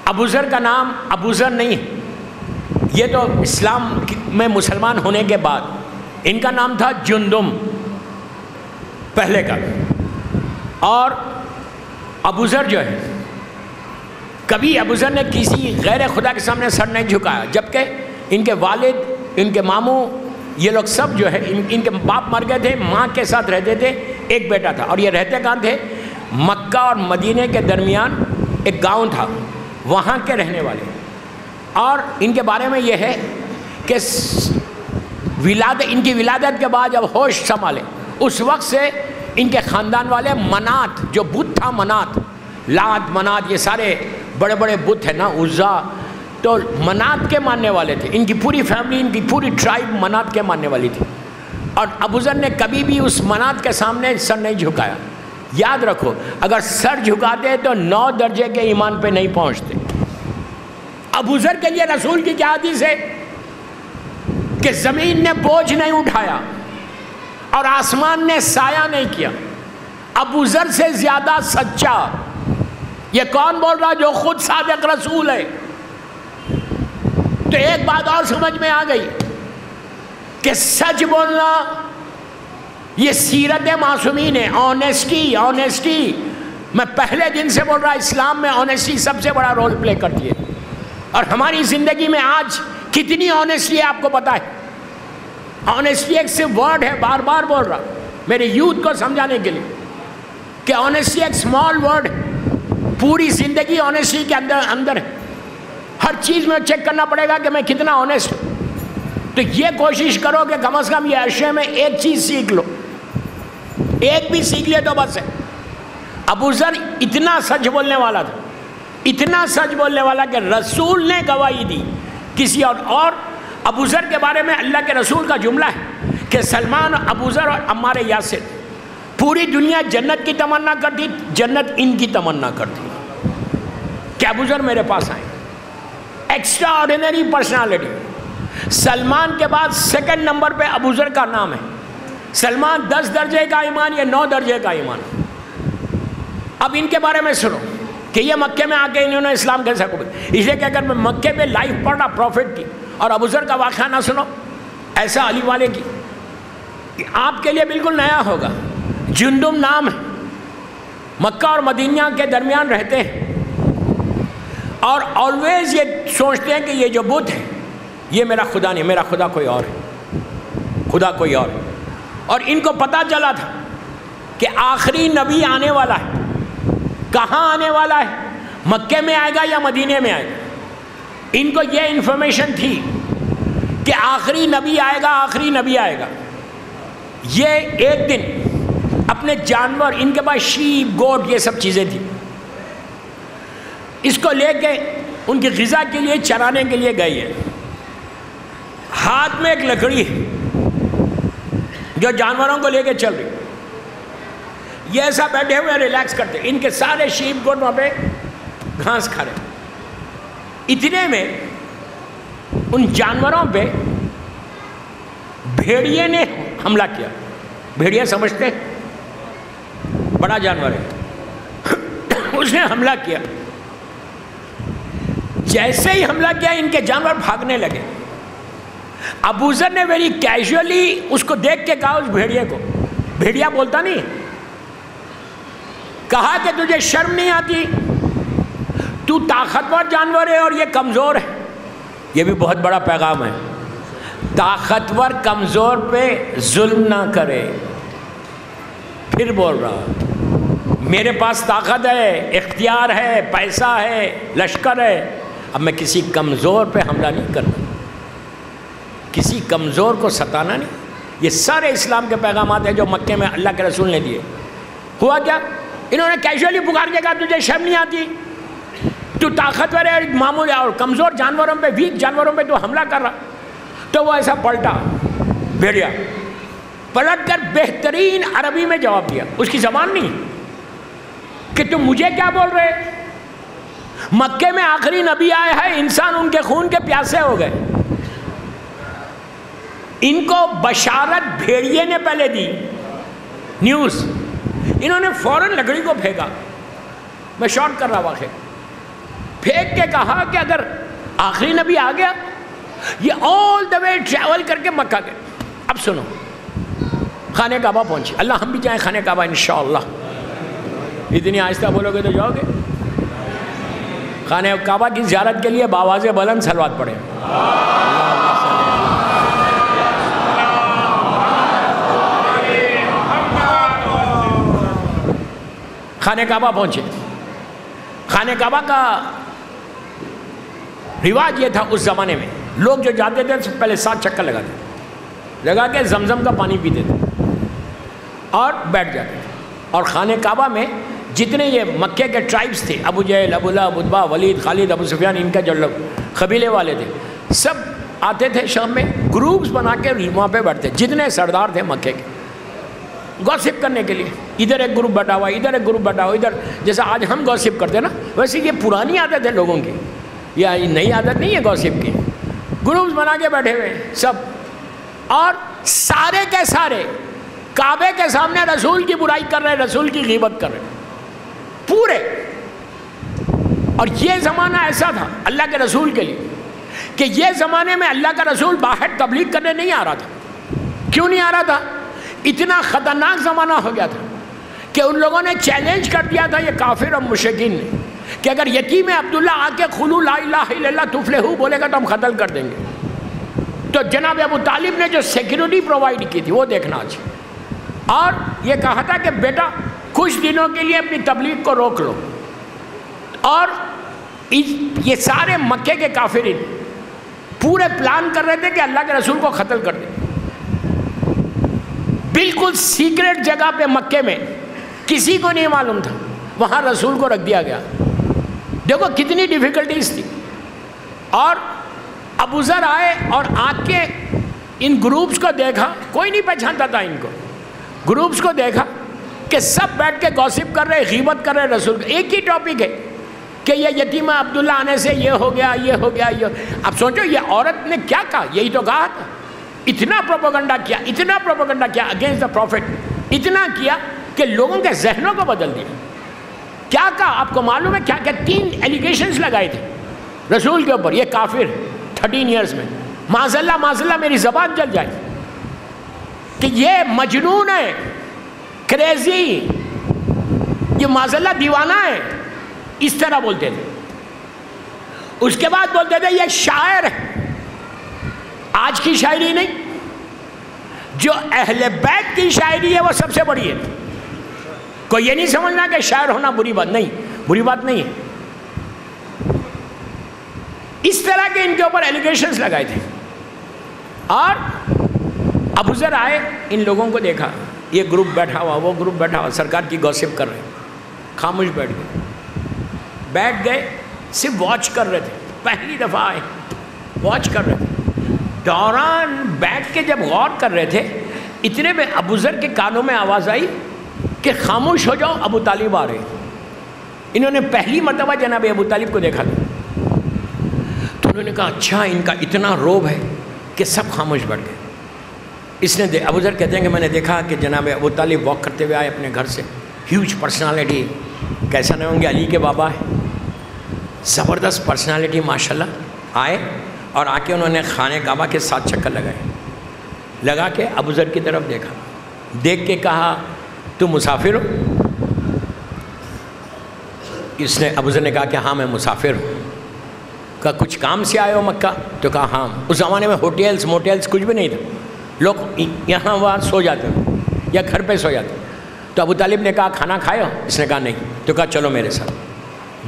अबू ज़र का नाम अबू ज़र नहीं है, ये तो इस्लाम में मुसलमान होने के बाद। इनका नाम था जुंदुम पहले का। और अबू ज़र जो है कभी अबू ज़र ने किसी गैर खुदा के सामने सर नहीं झुकाया, जबकि इनके वालिद इनके मामू ये लोग सब जो है इन, इनके बाप मर गए थे, माँ के साथ रहते थे, एक बेटा था। और ये रहते कहाँ थे? मक्का और मदीने के दरमियान एक गांव था, वहाँ के रहने वाले। और इनके बारे में ये है कि विलाद इनकी विलादत के बाद जब होश संभाले उस वक्त से इनके ख़ानदान वाले मनात जो बुत था, मनात लात मनात ये सारे बड़े बड़े बुत हैं ना, उज़्ज़ा, तो मनात के मानने वाले थे। इनकी पूरी फैमिली इनकी पूरी ट्राइब मनात के मानने वाली थी। और अबू ज़र ने कभी भी उस मनात के सामने सर नहीं झुकाया। याद रखो अगर सर झुकाते तो नौ दर्जे के ईमान पे नहीं पहुँचते। अबू ज़र के लिए रसूल की क्या हदीस है कि ज़मीन ने बोझ नहीं उठाया और आसमान ने साया नहीं किया। अबू ज़र से ज़्यादा सच्चा ये कौन बोल रहा जो खुद सादिक रसूल है। तो एक बात और समझ में आ गई कि सच बोलना ये सीरत मासूमीन है। ऑनेस्टी ऑनेस्टी मैं पहले दिन से बोल रहा, इस्लाम में ऑनेस्टी सबसे बड़ा रोल प्ले करती है। और हमारी ज़िंदगी में आज कितनी ऑनेस्टी है आपको पता है? ऑनेस्टी एक सिर्फ वर्ड है, बार बार बोल रहा मेरे यूथ को समझाने के लिए कि ऑनेस्टी एक स्मॉल वर्ड है। पूरी ज़िंदगी ऑनेस्टी के अंदर अंदर है। हर चीज़ में चेक करना पड़ेगा कि मैं कितना ऑनेस्ट हूँ। तो ये कोशिश करो कि कम से कम ये अशय में एक चीज़ सीख लो, एक भी सीख ले तो बस है। अबू ज़र इतना सच बोलने वाला था, इतना सच बोलने वाला कि रसूल ने गवाही दी किसी और, और अबू ज़र के बारे में अल्लाह के रसूल का जुमला है कि सलमान, अबू ज़र और अम्मार यासिर पूरी दुनिया जन्नत की तमन्ना करती, जन्नत इनकी तमन्ना करती। क्या अबू ज़र मेरे पास आए? Extra ordinary personality. सलमान के बाद सेकंड नंबर पे अबू ज़र का नाम है। सलमान दस दर्जे का ईमान या नौ दर्जे का ईमान। अब इनके बारे में सुनो कि ये मक्के में आके इन्होंने इस्लाम कैसे कबूल, इसलिए कि अगर मैं मक्के में लाइफ पढ़ा प्रॉफिट की और अबू ज़र का वाक़ा ना सुनो ऐसा अली वाले की, आपके लिए बिल्कुल नया होगा। जुंदुम नाम है, मक्का और मदीना के दरमियान रहते हैं और ऑलवेज ये सोचते हैं कि ये जो बुत है ये मेरा खुदा नहीं, मेरा खुदा कोई और है, खुदा कोई और है। और इनको पता चला था कि आखिरी नबी आने वाला है, कहाँ आने वाला है, मक्के में आएगा या मदीने में आएगा। इनको ये इन्फॉर्मेशन थी कि आखिरी नबी आएगा, आखिरी नबी आएगा। ये एक दिन अपने जानवर, इनके पास शीप गोट ये सब चीज़ें थी, इसको लेके उनकी ग़िज़ा के लिए चराने के लिए गई है। हाथ में एक लकड़ी जो जानवरों को लेके चल रही, ये ऐसा बैठे हुए रिलैक्स करते, इनके सारे शीप गोट वहाँ पे घास खा रहे। इतने में उन जानवरों पे भेड़िए ने हमला किया। भेड़िया समझते, बड़ा जानवर है, उसने हमला किया। जैसे ही हमला किया इनके जानवर भागने लगे। अबू ज़र ने वेरी कैजुअली उसको देख के कहा, उस भेड़िए को, भेड़िया बोलता नहीं, कहा कि तुझे शर्म नहीं आती, तू ताकतवर जानवर है और ये कमज़ोर है। ये भी बहुत बड़ा पैगाम है, ताकतवर कमज़ोर पे जुल्म ना करे। फिर बोल रहा, मेरे पास ताकत है, इख्तियार है, पैसा है, लश्कर है, अब मैं किसी कमज़ोर पे हमला नहीं करना, किसी कमज़ोर को सताना नहीं। ये सारे इस्लाम के पैगाम हैं जो मक्के में अल्लाह के रसूल ने दिए। हुआ क्या, इन्होंने कैजुअली पुकार के कहा तुझे शर्म नहीं आती, तू ताकतवर है और मामूल और कमज़ोर जानवरों पे, वीक जानवरों पे तो हमला कर रहा। तो वो ऐसा पलटा, भेड़िया पलट कर बेहतरीन अरबी में जवाब दिया, उसकी ज़बान नहीं कि तुम मुझे क्या बोल रहे, मक्के में आखिरी नबी आया है, इंसान उनके खून के प्यासे हो गए। इनको बशारत भेड़िए ने पहले दी, न्यूज़, इन्होंने फौरन लकड़ी को फेंका, मैं शॉर्ट कर रहा वाक़े, फेंक के कहा कि अगर आखिरी नबी आ गया, ये ऑल द वे ट्रैवल करके मक्का गए। अब सुनो, खाने काबा पहुंची, अल्लाह हम भी जाएँ खाने काबा इंशाअल्लाह। इतनी आहिस्ता बोलोगे तो जाओगे। खाने काबा की ज़ियारत के लिए बावाज़े बुलंद सलवात पढ़े। खाने काबा पहुंचे, खाने काबा का रिवाज ये था उस ज़माने में, लोग जो जाते थे सबसे पहले सात चक्कर लगाते थे, लगा के जमजम का पानी पीते थे और बैठ जाते थे। और खाने काबा में जितने ये मक्के के ट्राइब्स थे, अबू जहल, अबू लहब, उतबा, वलीद, खालिद, अबू सुफियान, इनका जो लोग कबीले वाले थे, सब आते थे शाम में, ग्रुप्स बना के वहाँ पे बैठते, जितने सरदार थे मक्के के, गॉसिप करने के लिए। इधर एक ग्रुप बैठा हुआ, इधर एक ग्रुप बैठा हुआ, इधर जैसा आज हम गॉसिप करते ना, वैसे ये पुरानी आदत है लोगों की, या नई आदत नहीं है गॉसिप की। ग्रुप्स बना के बैठे हुए सब, और सारे के सारे काबे के सामने रसूल की बुराई कर रहे, रसूल की ग़ीबत कर रहे पूरे। और ये ज़माना ऐसा था अल्लाह के रसूल के लिए कि ये ज़माने में अल्लाह का रसूल बाहर तबलीग करने नहीं आ रहा था। क्यों नहीं आ रहा था? इतना ख़तरनाक ज़माना हो गया था कि उन लोगों ने चैलेंज कर दिया था, ये काफिर और मुशरिकीन ने, कि अगर यतीम अब्दुल्ला आके खुलू ला इलाहा इल्लल्लाह तुफलिहू बोलेगा तो हम कत्ल कर देंगे। तो जनाब अबू तालिब ने जो सिक्योरिटी प्रोवाइड की थी वो देखना आज। और ये कहा था कि बेटा कुछ दिनों के लिए अपनी तबलीग को रोक लो। और ये सारे मक्के के काफिर पूरे प्लान कर रहे थे कि अल्लाह के रसूल को कत्ल कर दें। बिल्कुल सीक्रेट जगह पे मक्के में, किसी को नहीं मालूम था, वहाँ रसूल को रख दिया गया। देखो कितनी डिफ़िकल्टीज थी। और अबू ज़र आए और आके इन ग्रुप्स को देखा, कोई नहीं पहचानता था इनको। ग्रुप्स को देखा कि सब बैठ के गॉसिप कर रहे, ग़ीबत कर रहे रसूल, एक ही टॉपिक है कि ये यतीमा अब्दुल्ला आने से ये हो गया, ये हो गया, ये। अब सोचो ये औरत ने क्या कहा, यही तो कहा था, इतना प्रोपोगंडा किया, इतना प्रोपोगंडा किया अगेंस्ट द प्रॉफिट, इतना किया कि लोगों के जहनों को बदल दिया। क्या कहा आपको मालूम है? क्या क्या तीन एलिगेशंस लगाए थे रसूल के ऊपर, ये काफिर थर्टीन ईयर्स में, माजल्ला माजल्ला मेरी जबान जल जाए कि ये मजनून है, क्रेजी, ये माजल्ला दीवाना है, इस तरह बोलते थे। उसके बाद बोलते थे ये शायर है, आज की शायरी नहीं, जो अहले बैत की शायरी है वो सबसे बड़ी है। कोई ये नहीं समझना कि शायर होना बुरी बात नहीं, बुरी बात नहीं है। इस तरह के इनके ऊपर एलिगेशंस लगाए थे। और अबू जर आए, इन लोगों को देखा, ये ग्रुप बैठा हुआ, वो ग्रुप बैठा हुआ, सरकार की गॉसिप कर रहे हैं, खामोश बैठ गए, बैठ गए, सिर्फ वॉच कर रहे थे। पहली दफ़ा आए, वॉच कर रहे थे। दौरान बैठ के जब गौर कर रहे थे, इतने में अबू जर के कानों में आवाज़ आई कि खामोश हो जाओ, अबू तालिब आ रहे। इन्होंने पहली मरतबा जनाब अबू तालिब को देखा था, तो उन्होंने कहा अच्छा इनका इतना रोब है कि सब खामोश बैठ गए। इसने दे अबू जर कहते हैं कि मैंने देखा कि जनाब अबू तालिब वॉक करते हुए आए अपने घर से, ह्यूज पर्सनालिटी, कैसा नहीं होंगे, अली के बाबा है, ज़बरदस्त पर्सनालिटी माशाल्लाह। आए और आके उन्होंने खाने काबा के साथ चक्कर लगाए, लगा के अबू जर की तरफ देखा, देख के कहा तू मुसाफिर हो? इसने अबू जर ने कहा कि हाँ मैं मुसाफिर हूँ। कहा कुछ काम से आए हो मक्का? तो कहा हाँ। उस ज़माने में होटल्स मोटेल्स कुछ भी नहीं था, लोग यहाँ वहाँ सो जाते थे या घर पे सो जाते। तो अबू तालिब ने कहा खाना खाए हो? इसने कहा नहीं। तो कहा चलो मेरे साथ,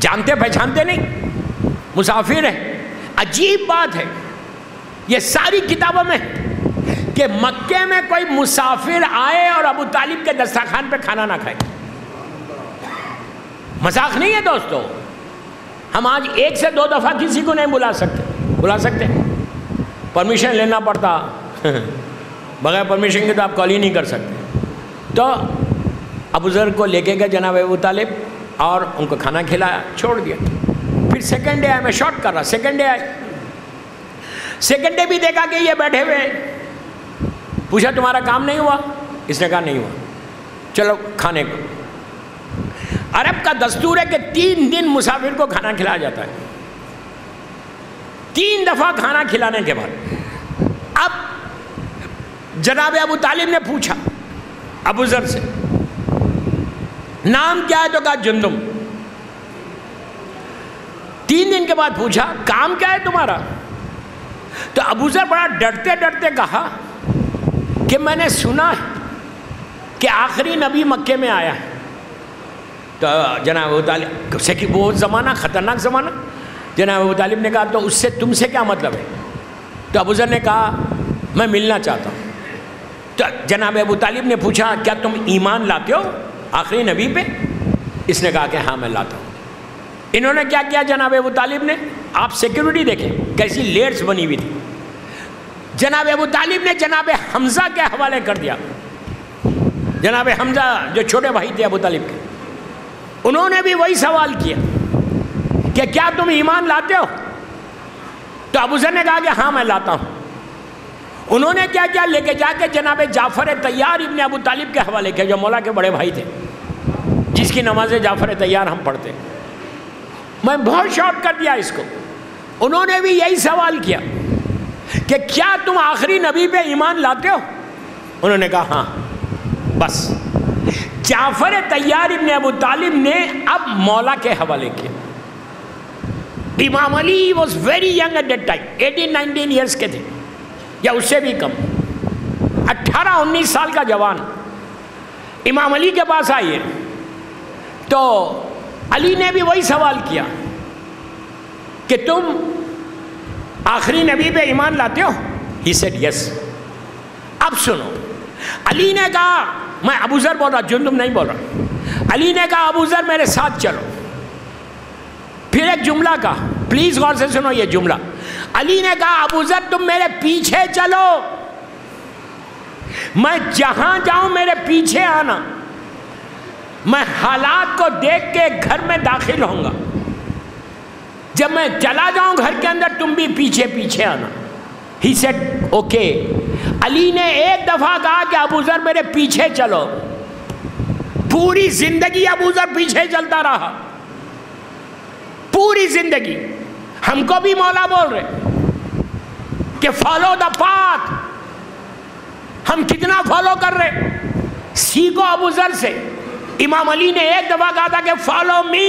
जानते पहचानते नहीं, मुसाफिर है। अजीब बात है, ये सारी किताबों में कि मक्के में कोई मुसाफिर आए और अबू तालिब के दस्तरखान पे खाना ना खाए। मजाक नहीं है दोस्तों, हम आज एक से दो दफ़ा किसी को नहीं बुला सकते, बुला सकते परमिशन लेना पड़ता, बगैर परमिशन के तो आप कॉल ही नहीं कर सकते। तो अबू जर को लेके गए जनाब अबू तालिब और उनको खाना खिलाया, छोड़ दिया। फिर सेकंड डे आया, मैं शॉर्ट कर रहा, सेकंड डे आया, सेकंड डे भी देखा कि ये बैठे हुए हैं। पूछा तुम्हारा काम नहीं हुआ? इसने कहा नहीं हुआ। चलो खाने को। अरब का दस्तूर है कि तीन दिन मुसाफिर को खाना खिलाया जाता है, तीन दफ़ा खाना खिलाने के बाद। अब जनाब अबू तालिब ने पूछा अबू जर से नाम क्या है? तो कहा जुंदुम। तीन दिन के बाद पूछा काम क्या है तुम्हारा? तो अबू जर बड़ा डरते डरते कहा कि मैंने सुना है कि आखिरी नबी मक्के में आया है। तो जनाब अबू तालिब से कि बहुत ज़माना ख़तरनाक ज़माना, जनाब अबू तालिब ने कहा तो उससे तुमसे क्या मतलब है? तो अबू जर ने कहा मैं मिलना चाहता हूँ। तो जनाब अबू तालिब ने पूछा क्या तुम ईमान लाते हो आखिरी नबी पे? इसने कहा कि हाँ मैं लाता हूँ। इन्होंने क्या किया जनाब अबू तालिब ने, आप सिक्योरिटी देखें कैसी लेयर्स बनी हुई थी, जनाब अबू तालिब ने जनाब हमज़ा के हवाले कर दिया। जनाब हमज़ा जो छोटे भाई थे अबू तालिब के, उन्होंने भी वही सवाल किया कि क्या तुम ईमान लाते हो? तो अबू जर ने कहा कि हाँ मैं लाता हूँ। उन्होंने क्या क्या लेके जाके जनाब जाफ़र तैयार इब्न अबू तालिब के हवाले किया, जो मौला के बड़े भाई थे, जिसकी नमाज जाफ़र तैयार हम पढ़ते। मैं बहुत शॉर्ट कर दिया इसको। उन्होंने भी यही सवाल किया कि क्या तुम आखिरी नबी पे ईमान लाते हो? उन्होंने कहा हाँ। बस जाफ़र तैयार इब्न अबू तालिब ने अब मौला के हवाले किया। इमाम Ali was very young at that time, eighteen nineteen years के थे या उससे भी कम, अट्ठारह उन्नीस साल का जवान इमाम अली के पास आई है। तो अली ने भी वही सवाल किया कि तुम आखिरी नबी पे ईमान लाते हो? He said yes। अब सुनो, अली ने कहा, मैं अबू जर बोल रहा, जुंदुम नहीं बोल रहा। अली ने कहा अबू जर मेरे साथ चलो। फिर एक जुमला कहा, प्लीज़ गौर से सुनो ये जुमला। अली ने कहा अबू जर तुम मेरे पीछे चलो, मैं जहां जाऊं मेरे पीछे आना, मैं हालात को देख के घर में दाखिल होऊंगा, जब मैं चला जाऊं घर के अंदर तुम भी पीछे पीछे आना। He said okay. अली ने एक दफ़ा कहा कि अबू जर मेरे पीछे चलो, पूरी जिंदगी अबू जर पीछे चलता रहा, पूरी जिंदगी। हमको भी मौला बोल रहे कि फॉलो द पाथ, हम कितना फॉलो कर रहे, सीखो अबू जर से। इमाम अली ने एक दफ़ा कहा था कि फॉलो मी,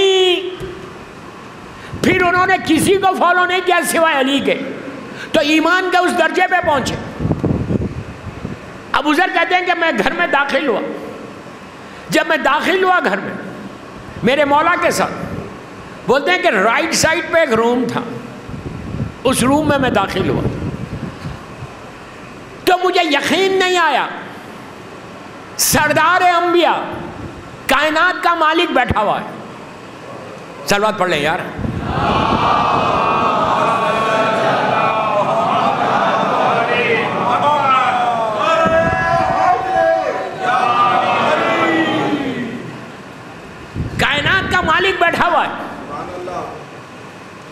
फिर उन्होंने किसी को फॉलो नहीं किया सिवाय अली के, तो ईमान के उस दर्जे पे पहुंचे। अबू जर कहते हैं कि मैं घर में दाखिल हुआ, जब मैं दाखिल हुआ घर में मेरे मौला के साथ, बोलते हैं कि राइट साइड पे एक रूम था, उस रूम में मैं दाखिल हुआ तो मुझे यकीन नहीं आया, सरदार अंबिया कायनात का मालिक बैठा हुआ है। सलवात पढ़ लें यार। कायनात का मालिक बैठा हुआ है।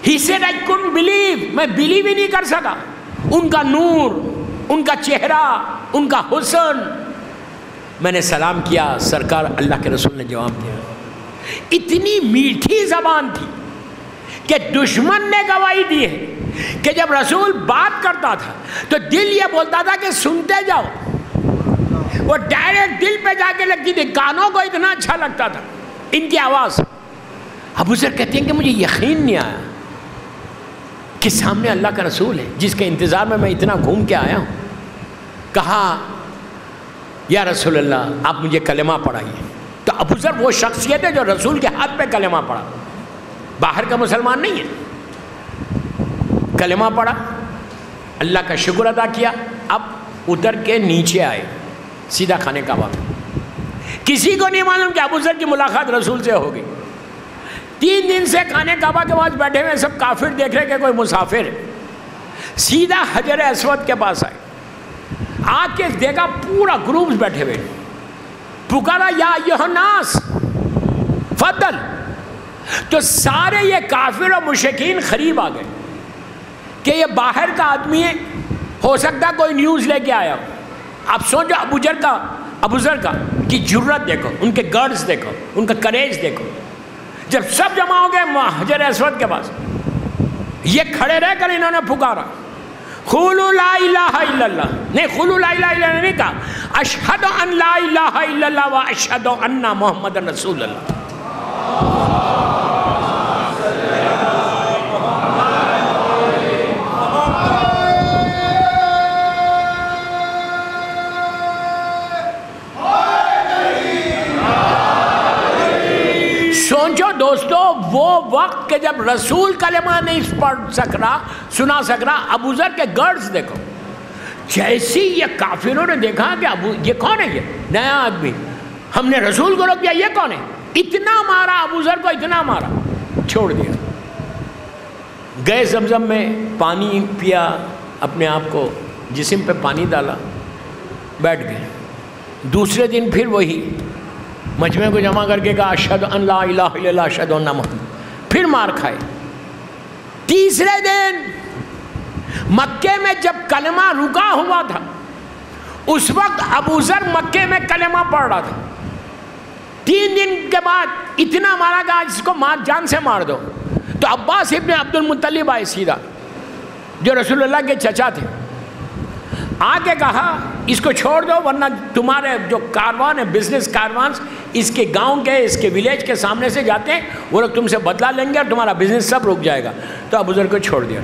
He said I couldn't believe, मैं बिलीव ही नहीं कर सका। उनका नूर, उनका चेहरा, उनका हुस्न। मैंने सलाम किया, सरकार अल्लाह के रसूल ने जवाब दिया। इतनी मीठी जबान थी कि दुश्मन ने गवाही दी है कि जब रसूल बात करता था तो दिल ये बोलता था कि सुनते जाओ, वो डायरेक्ट दिल पे जाके लगती थी, कानों को इतना अच्छा लगता था इनकी आवाज़। अबू जर कहते हैं कि मुझे यकीन नहीं आया कि सामने अल्लाह का रसूल है जिसके इंतज़ार में मैं इतना घूम के आया हूँ। कहा या रसूल अल्लाह, आप मुझे कलमा पढ़ाइए। तो अबू जर वो शख्सियत है जो रसूल के हाथ पे कलमा पढ़ा, बाहर का मुसलमान नहीं है। कलमा पढ़ा, अल्लाह का शुक्र अदा किया, अब उतर के नीचे आए सीधा खाने का बात। किसी को नहीं मालूम कि अबू जर की मुलाकात रसूल से होगी। तीन दिन से खाने काबा के पास बैठे हुए सब काफिर देख रहे कि कोई मुसाफिर है। सीधा हजर अस्वद के पास आए, आके देखा पूरा ग्रुप बैठे हुए। पुकारा या योहनास फदल, तो सारे ये काफिर और मुशकिन करीब आ गए कि ये बाहर का आदमी है, हो सकता कोई न्यूज़ लेके आया। आप सोचो अबू जर का अबू जर का की जुर्रत देखो, उनके गर्ज देखो, उनका करेज देखो। जब सब जमा हो गए हजर अस्वद के पास, ये खड़े रहकर इन्होंने पुकारा खुलू ला इलाहा इल्लल्लाह, नहीं खुलू ला इलाहा इल्लल्लाह नहीं कहा, अशहदु अन ला इलाहा इल्लल्लाह व अशहदु अन्ना मुहम्मदन रसूलुल्लाह। सोचो दोस्तों, वो वक्त के जब रसूल कलमा नहीं पढ़ सक रहा, सुना सक रहा, अबू जर के गर्ज देखो। जैसे ये काफिरों ने देखा कि अबू ये कौन है, ये नया आदमी, हमने रसूल को रोक दिया, ये कौन है। इतना मारा अबू जर को, इतना मारा, छोड़ दिया। गए जमजम में पानी पिया, अपने आप को जिस्म पे पानी डाला, बैठ गए। दूसरे दिन फिर वही मजमे को जमा करके कहा अशहदु अन ला इलाहा इल्लल्लाह अशहदु अन्ना मुहम्मद, फिर मार खाए। तीसरे दिन मक्के में जब कलमा रुका हुआ था, उस वक्त अबू जर मक्के में कलमा पढ़ रहा था। तीन दिन के बाद इतना मारा गया, इसको मार, जान से मार दो। तो अब्बास इब्न अब्दुल मुत्तलिब आए सीधा, जो रसूलुल्लाह के चचा थे। आके कहा इसको छोड़ दो, वरना तुम्हारे जो कारवान है, बिजनेस कारवान, इसके गांव के, इसके विलेज के सामने से जाते हैं, वो लोग तुमसे बदला लेंगे और तुम्हारा बिजनेस सब रुक जाएगा। तो अबू जर को छोड़ दिया।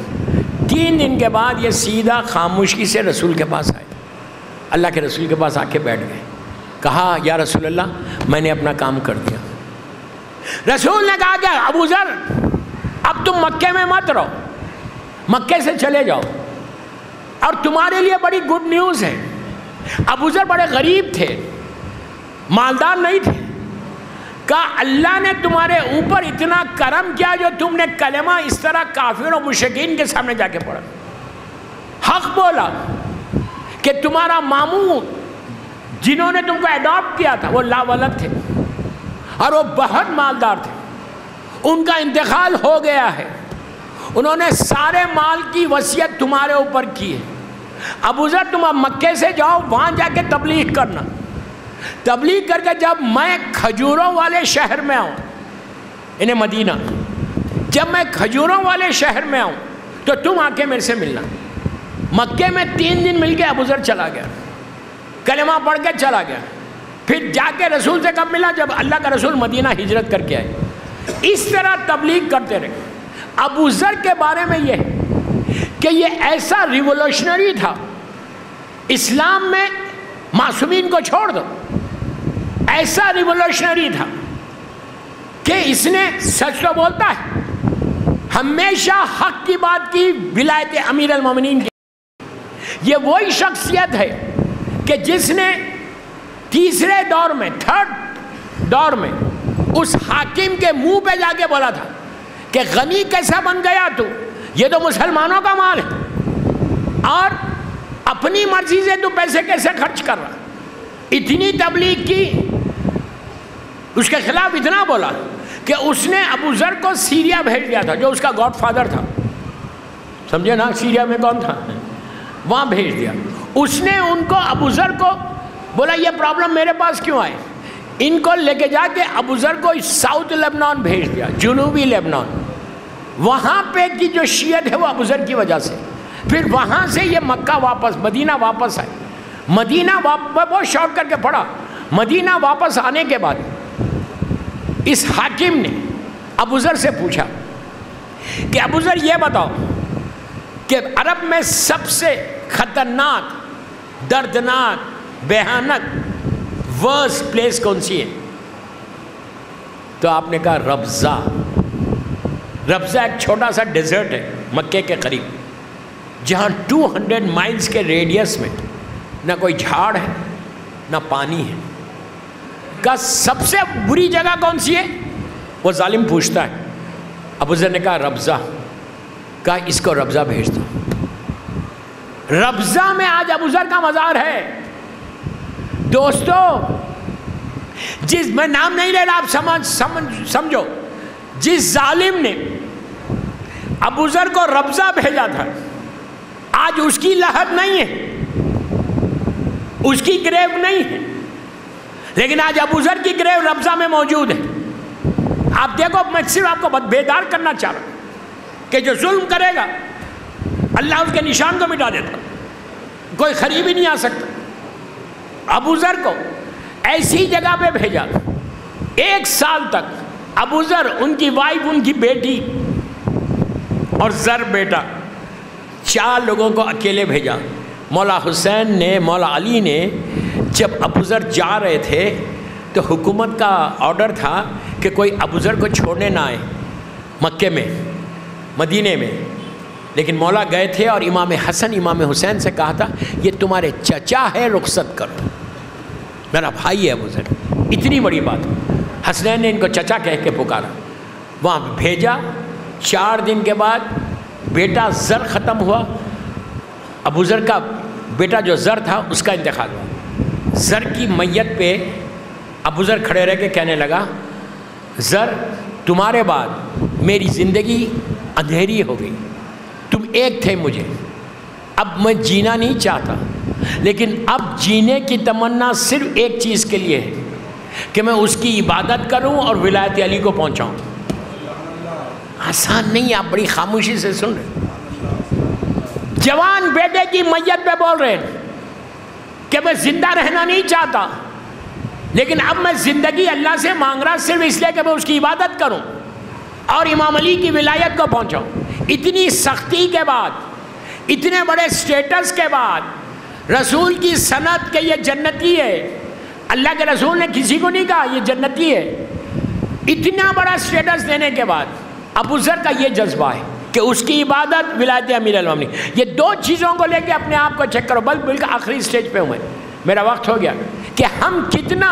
तीन दिन के बाद ये सीधा खामोशी से रसूल के पास आए, अल्लाह के रसूल के पास आके बैठ गए। कहा या रसूल अल्लाह, मैंने अपना काम कर दिया। रसूल ने कहा क्या अबू जर, अब तुम मक्के में मत रहो, मक्के से चले जाओ, और तुम्हारे लिए बड़ी गुड न्यूज़ है। अबू जर बड़े गरीब थे, मालदार नहीं थे। कहा अल्लाह ने तुम्हारे ऊपर इतना करम किया जो तुमने कलमा इस तरह काफिर और मुशकिन के सामने जाके पढ़ा। हक बोला कि तुम्हारा मामू जिन्होंने तुमको एडॉप्ट किया था वो लावलद थे और वो बहुत मालदार थे, उनका इंतकाल हो गया है, उन्होंने सारे माल की वसीयत तुम्हारे ऊपर की है। अबू जर तुम अब मक्के से जाओ, वहाँ जाके तबलीग करना। तबलीग करके जब मैं खजूरों वाले शहर में आऊँ, इन्हें मदीना, जब मैं खजूरों वाले शहर में आऊँ तो तुम आके मेरे से मिलना। मक्के में तीन दिन मिल के अबू जर चला गया, कलमा पढ़ के चला गया। फिर जाके रसूल से कब मिला? जब अल्लाह का रसूल मदीना हिजरत करके आए। इस तरह तबलीग करते रहे। अबू जर के बारे में यह कि ये ऐसा रिवोल्यूशनरी था, इस्लाम में मासूमीन को छोड़ दो, ऐसा रिवोल्यूशनरी था कि इसने सच तो बोलता है, हमेशा हक की बात की, विलायत अमीर अल-मोमिनीन की। ये वही शख्सियत है कि जिसने तीसरे दौर में, थर्ड दौर में, उस हाकिम के मुंह पे जाके बोला था कि गनी कैसा बन गया तू, ये तो मुसलमानों का माल है और अपनी मर्जी से तू पैसे कैसे खर्च कर रहा। इतनी तबलीग की, उसके खिलाफ इतना बोला कि उसने अबू जर को सीरिया भेज दिया था, जो उसका गॉडफादर था, समझे ना, सीरिया में कौन था, वहाँ भेज दिया उसने उनको। अबू जर को बोला ये प्रॉब्लम मेरे पास क्यों आए, इनको लेके जाके अबू जर को साउथ लेबनान भेज दिया, जुनूबी लेबनान। वहाँ पे की जो शियत है वो अबू जर की वजह से। फिर वहाँ से ये मक्का वापस, मदीना वापस आए। मदीना वापस, बहुत शॉर्ट करके पड़ा, मदीना वापस आने के बाद इस हाकिम ने अबू जर से पूछा कि अबू जर ये बताओ कि अरब में सबसे ख़तरनाक, दर्दनाक, बेहानक, वर्स प्लेस कौन सी है? तो आपने कहा रब्ज़ा। रब्जा एक छोटा सा डेजर्ट है मक्के के करीब, जहाँ दो सौ माइल्स के रेडियस में ना कोई झाड़ है ना पानी है। का सबसे बुरी जगह कौन सी है, वो जालिम पूछता है। अबू जर ने कहा रब्जा। कहा इसको रब्जा भेज दो। रब्जा में आज अबू जर का मज़ार है। दोस्तों, जिस, मैं नाम नहीं ले रहा, आप समझ समझ समझो, जिस जालिम ने अबू जर को रब्जा भेजा था, आज उसकी लहद नहीं है, उसकी ग्रेव नहीं है, लेकिन आज अबू जर की ग्रेव रब्जा में मौजूद है। आप देखो, मैं सिर्फ आपको बेदार करना चाह रहा हूँ कि जो जुल्म करेगा अल्लाह उसके निशान को मिटा देता, कोई करीब ही नहीं आ सकता। अबू जर को ऐसी जगह पे भेजा, एक साल तक अबू जर, उनकी वाइफ, उनकी बेटी और जर बेटा, चार लोगों को अकेले भेजा। मौला हुसैन ने, मौला अली ने, जब अबू जर जा रहे थे तो हुकूमत का ऑर्डर था कि कोई अबू जर को छोड़ने ना आए मक्के में, मदीने में। लेकिन मौला गए थे और इमाम हसन, इमाम हुसैन से कहा था ये तुम्हारे चचा है, रुखसत करो, मेरा भाई है अबू जर। इतनी बड़ी बात है। हसनैन ने इनको चचा कह के पुकारा, वहाँ भेजा। चार दिन के बाद बेटा जर ख़त्म हुआ। अबू जर का बेटा जो जर था उसका इंतकाल हुआ। जर की मैयत पे अबू जर खड़े रह के कहने लगा, जर तुम्हारे बाद मेरी ज़िंदगी अंधेरी हो गई, तुम एक थे मुझे, अब मैं जीना नहीं चाहता, लेकिन अब जीने की तमन्ना सिर्फ एक चीज़ के लिए है कि मैं उसकी इबादत करूं और विलायत अली को पहुंचाऊं। आसान नहीं, आप बड़ी खामोशी से सुन रहे, जवान बेटे की मैयत पे बोल रहे हैं कि मैं जिंदा रहना नहीं चाहता, लेकिन अब मैं ज़िंदगी अल्लाह से मांग रहा सिर्फ इसलिए कि मैं उसकी इबादत करूं और इमाम अली की विलायत को पहुंचाऊं। इतनी सख्ती के बाद, इतने बड़े स्टेटस के बाद, रसूल की सनत के ये जन्नती है, अल्लाह के रसूल ने किसी को नहीं कहा ये जन्नती है। इतना बड़ा स्टेटस देने के बाद अबू जर का ये जज्बा है कि उसकी इबादत, विलायत अमीर अल-मोमिनीन, ये दो चीज़ों को लेके अपने आप को चेक करो। बल बिल्कुल आखिरी स्टेज पे हुए, मेरा वक्त हो गया, कि हम कितना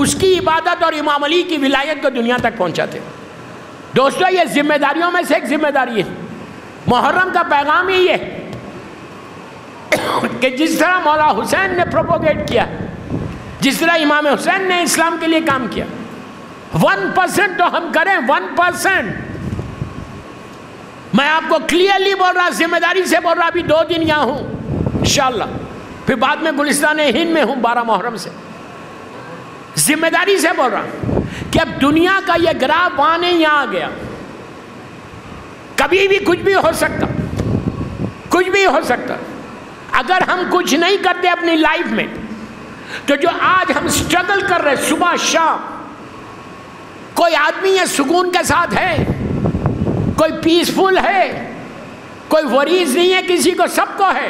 उसकी इबादत और इमाम अली की विलायत को दुनिया तक पहुँचाते। दोस्तों, ये जिम्मेदारियों में से एक जिम्मेदारी है। मुहर्रम का पैगाम ही ये कि जिस तरह मौला हुसैन ने प्रोपोगेट किया, जिस तरह इमाम हुसैन ने इस्लाम के लिए काम किया, वन परसेंट तो हम करें, वन परसेंट। मैं आपको क्लियरली बोल रहा, जिम्मेदारी से बोल रहा, अभी दो दिन यहाँ हूँ, इंशाअल्लाह। फिर बाद में गुलिस्तान हिंद में हूँ बारह मुहर्रम से। जिम्मेदारी से बोल रहा हूँ कि अब दुनिया का ये ग्राफ वहाँ नहीं यहाँ आ गया, कभी भी कुछ भी हो सकता, कुछ भी हो सकता। अगर हम कुछ नहीं करते अपनी लाइफ में तो जो आज हम स्ट्रगल कर रहे सुबह शाम, कोई आदमी ये सुकून के साथ है, कोई पीसफुल है, कोई वरीज नहीं है किसी को, सबको है,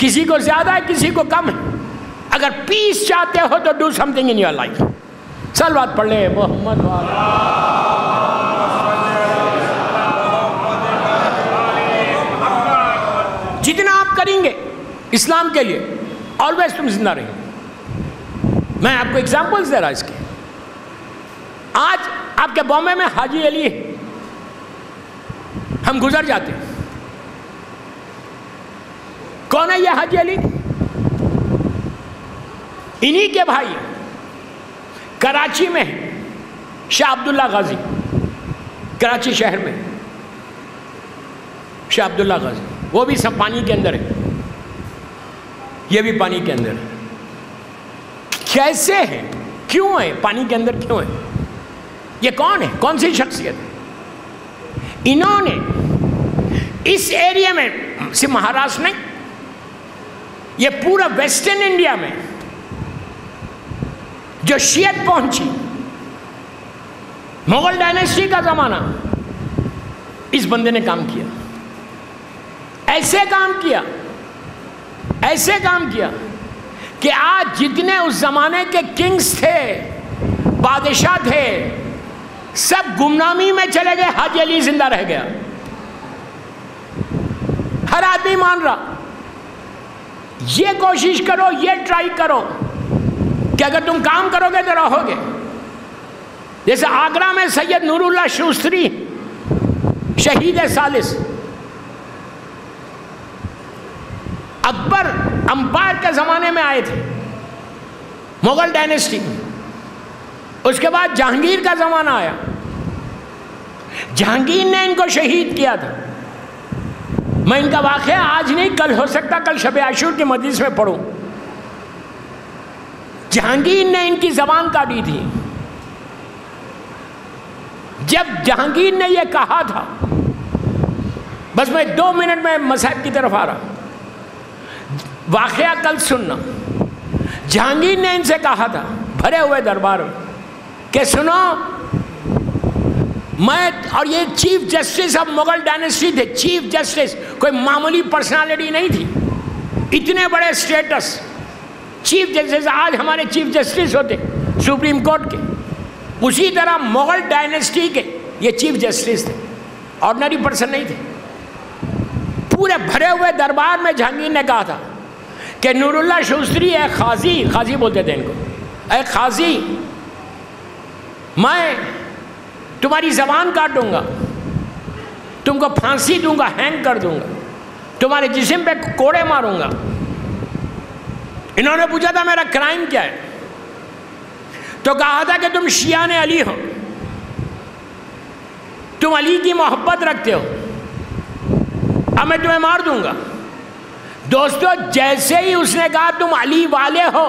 किसी को ज़्यादा है किसी को कम है। अगर पीस चाहते हो तो do something in your life. सलवात पढ़ ले मोहम्मद वाला, जितना आप करेंगे इस्लाम के लिए ऑलवेज तुम जिंदा रहेंगे। मैं आपको एग्जाम्पल्स दे रहा इसके। आज आपके बॉम्बे में हाजी अली है, हम गुजर जाते हैं। कौन है ये हाजी अली? इन्हीं के भाई। कराची में शाह अब्दुल्ला गाजी, कराची शहर में शाह अब्दुल्ला गाजी, वो भी सब पानी के अंदर है, ये भी पानी के अंदर है। कैसे है, क्यों है, पानी के अंदर क्यों है, ये कौन है, कौन सी शख्सियत है? इन्होंने इस एरिया में सिर्फ महाराष्ट्र नहीं, ये पूरा वेस्टर्न इंडिया में जो शियत पहुंची, मुगल डायनेस्टी का जमाना, इस बंदे ने काम किया, ऐसे काम किया, ऐसे काम किया कि आज जितने उस जमाने के किंग्स थे, बादशाह थे, सब गुमनामी में चले गए, हाजी अली जिंदा रह गया। हर आदमी मान रहा, ये कोशिश करो, ये ट्राई करो कि अगर तुम काम करोगे तो रहोगे। जैसे आगरा में सैयद नूरुल्लाह शूस्त्री शहीद सालिस, अकबर अंपायर के ज़माने में आए थे, मुगल डायनेस्टी। उसके बाद जहांगीर का ज़माना आया, जहांगीर ने इनको शहीद किया था। मैं इनका वाक़या आज नहीं, कल हो सकता, कल शब आशूर के मजलिस में पढ़ूँ। जहांगीर ने इनकी जबान काटी थी। जब जहांगीर ने यह कहा था, बस मैं दो मिनट में मसाइब की तरफ आ रहा, वाकया कल सुनना। जहांगीर ने इनसे कहा था भरे हुए दरबार में कि सुनो, मैं और ये chief justice of Mughal dynasty थे, चीफ जस्टिस कोई मामूली पर्सनालिटी नहीं थी, इतने बड़े स्टेटस चीफ जस्टिस। आज हमारे चीफ जस्टिस होते सुप्रीम कोर्ट के, उसी तरह मुगल डायनेस्टी के ये चीफ जस्टिस थे, ऑर्डिनरी पर्सन नहीं थे। पूरे भरे हुए दरबार में जहांगीर ने कहा था कि नूरुल्लाह शूस्त्री ए खाजी, खाजी बोलते थे इनको, ए खाजी मैं तुम्हारी जबान काट दूंगा, तुमको फांसी दूंगा, हैंग कर दूंगा, तुम्हारे जिस्म पे कोड़े मारूंगा। इन्होंने पूछा था मेरा क्राइम क्या है, तो कहा था कि तुम शियान अली हो, तुम अली की मोहब्बत रखते हो, अब मैं तुम्हें मार दूंगा। दोस्तों जैसे ही उसने कहा तुम अली वाले हो,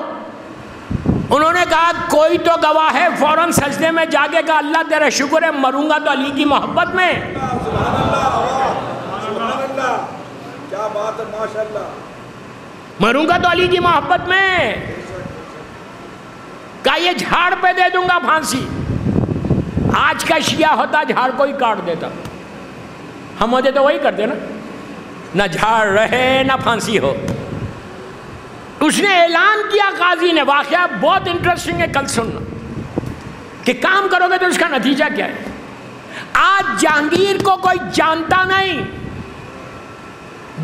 उन्होंने कहा कोई तो गवाह है, फौरन सजदे में जाके कहा अल्लाह तेरा शुक्र है, मरूंगा तो अली की मोहब्बत में। सुभान अल्लाह, सुभान अल्लाह, क्या बात है, माशाल्लाह, मरूंगा तो अली की मोहब्बत में। का ये झाड़ पे दे दूंगा फांसी। आज का शिया होता झाड़ को ही काट देता, हम होते तो वही करते ना, ना झाड़ रहे ना फांसी हो। उसने ऐलान किया काजी ने, वाकया बहुत इंटरेस्टिंग है, कल सुनना, कि काम करोगे तो उसका नतीजा क्या है। आज जहांगीर को कोई जानता नहीं,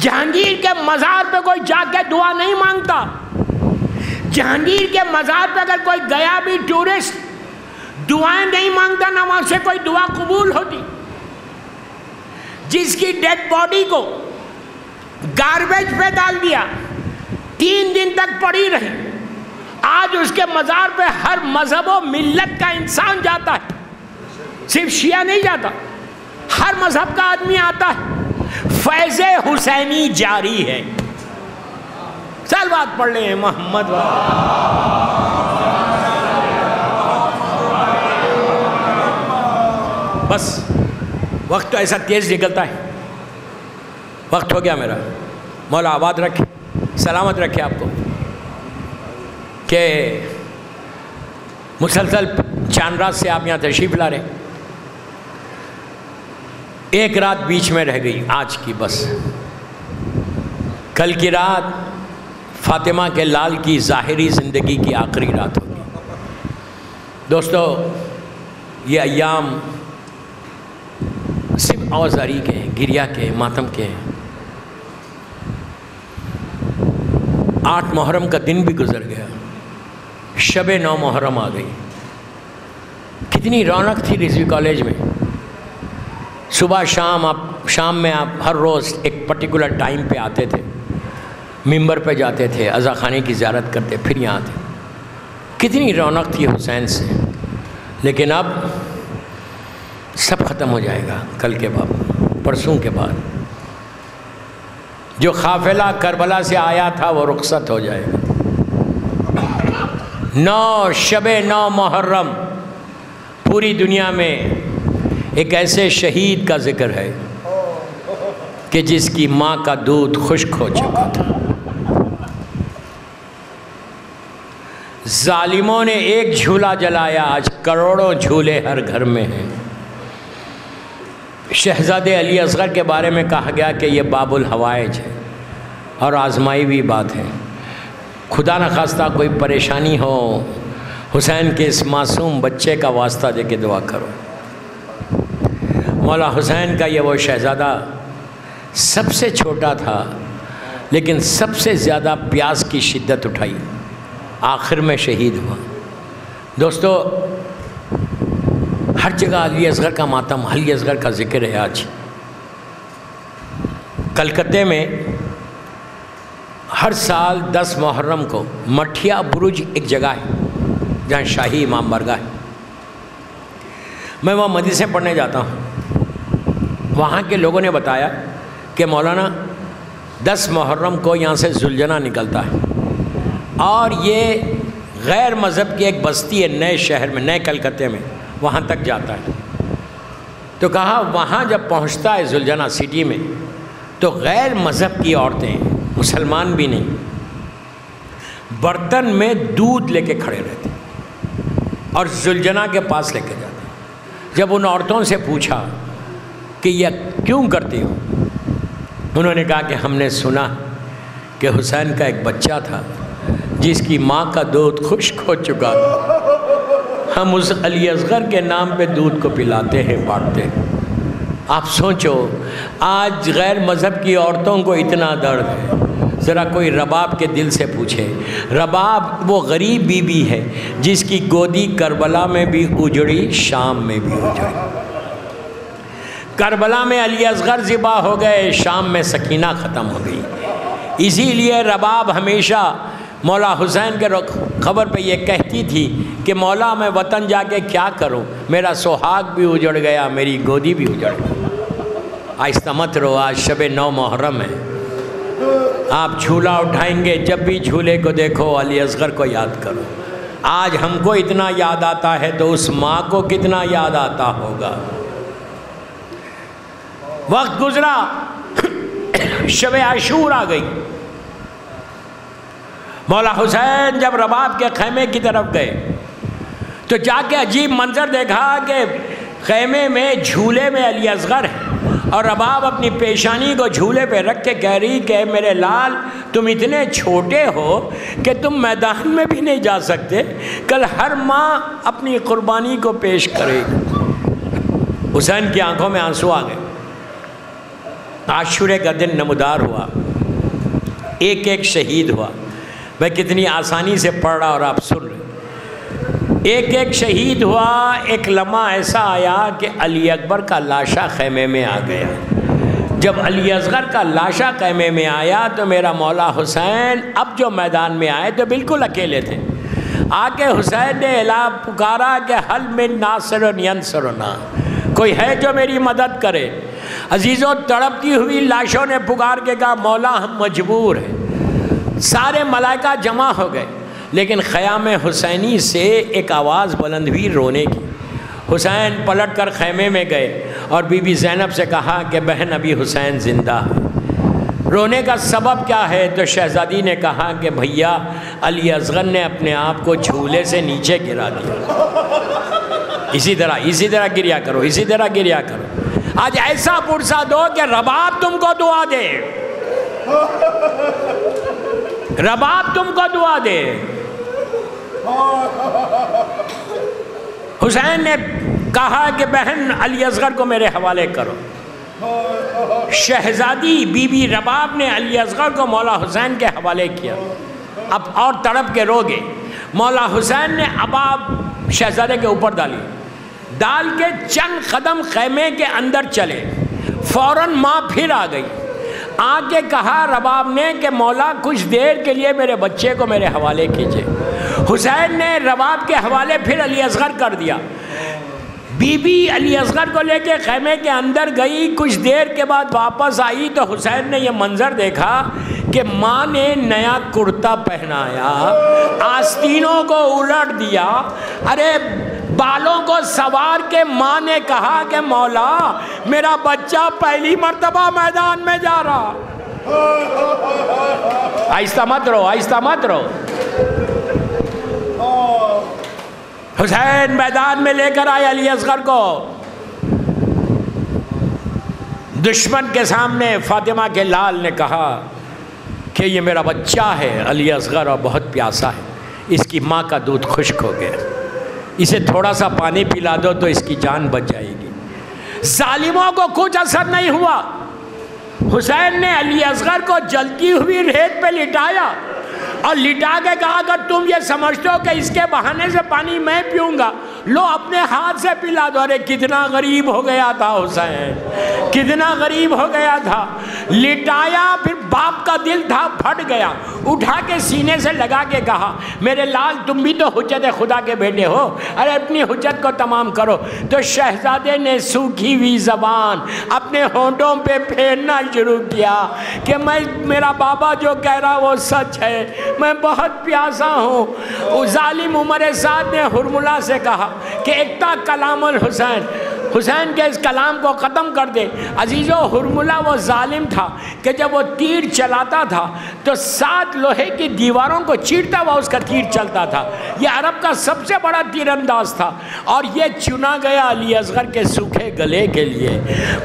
जहांगीर के मज़ार पे कोई जाके दुआ नहीं मांगता, जहांगीर के मज़ार पे अगर कोई गया भी टूरिस्ट दुआएं नहीं मांगता, ना वहाँ से कोई दुआ कबूल होती। जिसकी डेड बॉडी को गार्बेज पे डाल दिया, तीन दिन तक पड़ी रही, आज उसके मज़ार पे हर मजहब व मिल्लत का इंसान जाता है, सिर्फ शिया नहीं जाता, हर मजहब का आदमी आता है। फैज़ हुसैनी जारी है, सलवात पढ़ ले मोहम्मद वाला। बस वक्त तो ऐसा तेज निकलता है, वक्त हो गया मेरा। मौला आबाद रखे, सलामत रखे आपको, के मुसलसल चांदरात से आप यहाँ तशरीफ ला रहे। एक रात बीच में रह गई आज की, बस कल की रात फातिमा के लाल की ज़ाहिरी ज़िंदगी की आखिरी रात होगी। दोस्तों, ये अयाम सिर्फ आवाजारी के हैं, गिरिया के हैं, मातम के हैं। आठ मुहर्रम का दिन भी गुजर गया, शबे नौ मुहर्रम आ गई। कितनी रौनक थी रिजवी कॉलेज में। सुबह शाम आप शाम में आप हर रोज़ एक पर्टिकुलर टाइम पे आते थे, मिंबर पे जाते थे, अज़ा खाने की ज़ियारत करते, फिर यहाँ आते। कितनी रौनक थी हुसैन से। लेकिन अब सब ख़त्म हो जाएगा कल के बाद, परसों के बाद। जो काफ़िला करबला से आया था वो रुखसत हो जाएगा। नौ शबे नौ मुहर्रम पूरी दुनिया में एक ऐसे शहीद का जिक्र है कि जिसकी माँ का दूध खुश्क हो चुका था। जालिमों ने एक झूला जलाया, आज करोड़ों झूले हर घर में हैं। शहजादे अली असगर के बारे में कहा गया कि ये बाबुल हवाइज है और आजमाई हुई बात है। खुदा न खास्ता कोई परेशानी हो, हुसैन के इस मासूम बच्चे का वास्ता दे के दुआ करो। मौला हुसैन का ये वो शहज़ादा सबसे छोटा था, लेकिन सबसे ज़्यादा प्यास की शिद्दत उठाई, आखिर में शहीद हुआ। दोस्तों, हर जगह अली असगर का मातम, अली असगर का जिक्र है। आज कलकत्ते में हर साल दस मुहर्रम को मठिया बुरुज एक जगह है जहाँ शाही इमाम बरगाह है, मैं वहाँ मदरसे पढ़ने जाता हूँ। वहाँ के लोगों ने बताया कि मौलाना दस मुहर्रम को यहाँ से जुलजना निकलता है और ये गैर मज़हब की एक बस्ती है नए शहर में, नए कलकत्ते में, वहाँ तक जाता है। तो कहा वहाँ जब पहुँचता है जुलजना सिटी में, तो गैर मज़हब की औरतें, मुसलमान भी नहीं, बर्तन में दूध लेके खड़े रहते और जुलजना के पास लेके जाते। जब उन औरतों से पूछा कि यह क्यों करती हो, उन्होंने कहा कि हमने सुना कि हुसैन का एक बच्चा था जिसकी माँ का दूध खुश्क हो चुका था, हम उस अली असगर के नाम पे दूध को पिलाते हैं, बांटते हैं। आप सोचो, आज गैर मज़हब की औरतों को इतना दर्द है। ज़रा कोई रबाब के दिल से पूछे। रबाब वो गरीब बीबी है जिसकी गोदी करबला में भी उजड़ी, शाम में भी उजड़ी। करबला में अली असगर ज़िबा हो गए, शाम में सकीना ख़त्म हो गई। इसीलिए रबाब हमेशा मौला हुसैन के ख़बर पे ये कहती थी कि मौला मैं वतन जाके क्या करूं, मेरा सोहाग भी उजड़ गया, मेरी गोदी भी उजड़ गई। आहिस्ता मत रो, आज शब नौ मुहर्रम है। आप झूला उठाएंगे, जब भी झूले को देखो अली असगर को याद करो। आज हमको इतना याद आता है तो उस माँ को कितना याद आता होगा। वक्त गुजरा, शब आशूर आ गई। मौला हुसैन जब रबाब के खैमे की तरफ गए तो जाके अजीब मंजर देखा कि खैमे में, झूले में अली असगर है और रबाब अपनी पेशानी को झूले पे रख के कह रही कि मेरे लाल, तुम इतने छोटे हो कि तुम मैदान में भी नहीं जा सकते, कल हर माँ अपनी कुर्बानी को पेश करेगी। हुसैन की आंखों में आंसू आ गए। आशूरे का दिन नमदार हुआ, एक एक शहीद हुआ। मैं कितनी आसानी से पढ़ रहा और आप सुन रहे। एक एक शहीद हुआ। एक लम्हा ऐसा आया कि अली अकबर का लाशा खैमे में आ गया। जब अली असगर का लाशा खैमे में आया तो मेरा मौला हुसैन अब जो मैदान में आए तो बिल्कुल अकेले थे। आके हुसैन ने एला पुकारा कि हल मिन नासिर यंसुर ना, कोई है जो मेरी मदद करे। अजीज़ों, तड़पती हुई लाशों ने पुकार के कहा मौला हम मजबूर हैं। सारे मलाइका जमा हो गए, लेकिन ख़याम हुसैनी से एक आवाज़ बुलंद हुई रोने की। हुसैन पलट कर ख़ैमे में गए और बीबी ज़ैनब से कहा कि बहन अभी हुसैन ज़िंदा है, रोने का सबब क्या है? तो शहज़ादी ने कहा कि भैया अली असगर ने अपने आप को झूले से नीचे गिरा दिया। इसी तरह इसी तरह गिरा करो, इसी तरह गिरा करो। आज ऐसा पुरसा दो कि रबाब तुमको दुआ दे, रबाब तुमको दुआ दे। हुसैन ने कहा कि बहन अली असगर को मेरे हवाले करो। शहजादी बीबी रबाब ने अली असगर को मौला हुसैन के हवाले किया। अब और तड़प के रोगे। मौला हुसैन ने अबाब शहजादे के ऊपर डाली, डाल के चंद कदम खैमे के अंदर चले। फौरन माँ फिर आ गई, आके कहा रबाब ने कि मौला कुछ देर के लिए मेरे बच्चे को मेरे हवाले कीजिए। हुसैन ने रबाब के हवाले फिर अली असगर कर दिया। बीबी अली असगर को लेके खैमे के अंदर गई, कुछ देर के बाद वापस आई तो हुसैन ने यह मंज़र देखा कि माँ ने नया कुर्ता पहनाया, आस्तीनों को उलट दिया, अरे बालों को सवार के। माँ ने कहा कि मौला मेरा बच्चा पहली मर्तबा मैदान में जा रहा। आहिस्ता मत रो, आहिस्ता मत रो। हुसैन मैदान में लेकर आए अली असगर को। दुश्मन के सामने फातिमा के लाल ने कहा कि ये मेरा बच्चा है अली असगर और बहुत प्यासा है, इसकी माँ का दूध खुश्क हो गया, इसे थोड़ा सा पानी पिला दो तो इसकी जान बच जाएगी। जालिमों को कुछ असर नहीं हुआ। हुसैन ने अली असगर को जलती हुई रेत पे लिटाया और लिटा के कहा अगर तुम ये समझते हो कि इसके बहाने से पानी मैं पीऊँगा, लो अपने हाथ से पिला दो। अरे कितना गरीब हो गया था हुसैन, कितना गरीब हो गया था। लिटाया, फिर बाप का दिल था फट गया, उठा के सीने से लगा के कहा मेरे लाल तुम भी तो हुज्जत खुदा के बेटे हो, अरे अपनी हुज्जत को तमाम करो। तो शहजादे ने सूखी हुई जबान अपने होंठों पे फेरना शुरू किया कि मैं, मेरा बाबा जो कह रहा वो सच है, मैं बहुत प्यासा हूँ। जालिम उमर साद ने हुरमुला से कहा कि एकता कलामुल हुसैन, हुसैन के इस कलाम को ख़त्म कर दे। अजीज़ो, हुरमुला वो जालिम था कि जब वो तीर चलाता था तो सात लोहे की दीवारों को चीरता हुआ उसका तीर चलता था। ये अरब का सबसे बड़ा तीरंदाज था और ये चुना गया अली असगर के सूखे गले के लिए।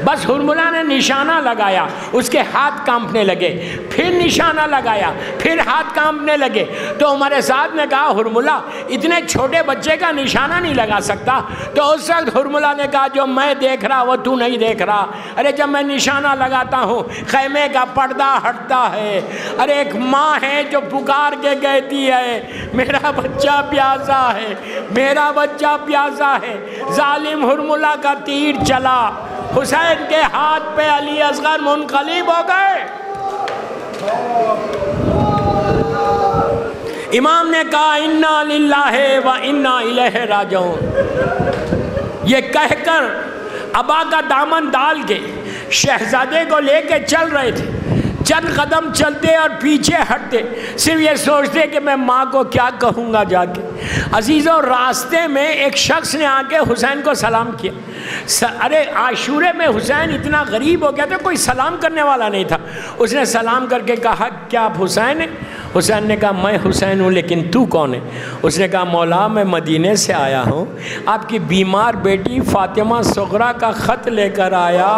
बस हुरमुला ने निशाना लगाया, उसके हाथ कांपने लगे, फिर निशाना लगाया, फिर हाथ कांपने लगे। तो उमर साहब ने कहा हुरमुला इतने छोटे बच्चे का निशाना नहीं लगा सकता। तो उस वक्त हुरमुला ने कहा जो मैं देख रहा वो तू नहीं देख रहा, अरे जब मैं निशाना लगाता हूँ खैमे का पर्दा हटता है। अरे एक माँ है जो पुकार के कहती है मेरा बच्चा प्यासा है, मेरा बच्चा प्यासा है। जालिम हुरमुला का तीर चला, हुसैन के हाथ पे अली असगर मुनकलिब हो गए। इमाम ने कहा इन्ना लिल्लाहि व इन्ना इलैहि राजिऊन। ये कहकर अबा का दामन डाल के शहजादे को लेके चल रहे थे। चंद कदम चलते और पीछे हटते, सिर्फ ये सोचते कि मैं माँ को क्या कहूँगा जाके। अजीज़ों, रास्ते में एक शख्स ने आके हुसैन को सलाम किया। स, अरे आशूरे में हुसैन इतना गरीब हो गया था, कोई सलाम करने वाला नहीं था। उसने सलाम करके कहा क्या आप हुसैन हैं? हुसैन ने कहा मैं हुसैन हूँ, लेकिन तू कौन है? उसने कहा मौला मैं मदीने से आया हूँ, आपकी बीमार बेटी फातिमा सुगरा का ख़त लेकर आया।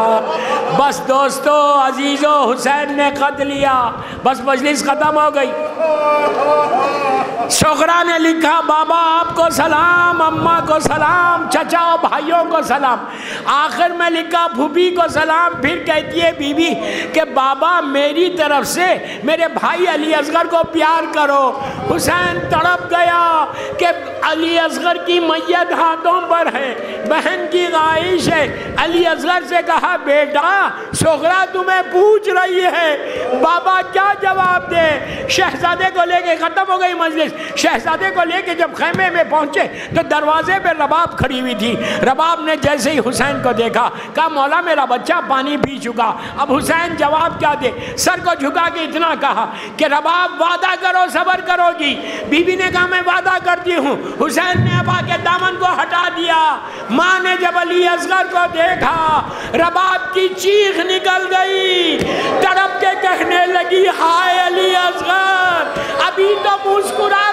बस दोस्तों, अजीज़ों, हुसैन ने खत लिया, बस मजलिस खत्म हो गई। सुगरा ने लिखा बाबा आपको सलाम, अम्मा को सलाम, चचा भाइयों को सलाम। आखिर में लिखा फूफी को सलाम। फिर कहती है बीबी के बाबा मेरी तरफ से मेरे भाई अली असगर को प्यार करो। हुसैन तड़प गया कि अली असगर की मैयत हाथों पर है, बहन की ख्वाहिश है, अली असगर से कहा, बेटा सोगरा तुम्हें पूछ रही है, बाबा क्या जवाब दे। शहजादे को लेके ख़त्म हो गई मजलिस। शहजादे को लेके जब खैमे में पहुँचे तो दरवाजे पर रबाब खड़ी हुई थी। रबाब ने जैसे ही हुसैन को देखा कहा, मौला मेरा बच्चा पानी पी चुका। अब हुसैन जवाब क्या दे, सर को झुका के इतना कहा कि रबाब वादा करो सब्र करोगी। बीबी ने कहा मैं वादा करती हूँ। हुसैन ने अब आके दामन को हटा दिया। माँ ने जब अली असगर को देखा, रबाब की चीख निकल गई, तड़प के कहने लगी, हाय अली असगर, अभी तो मुस्कुरा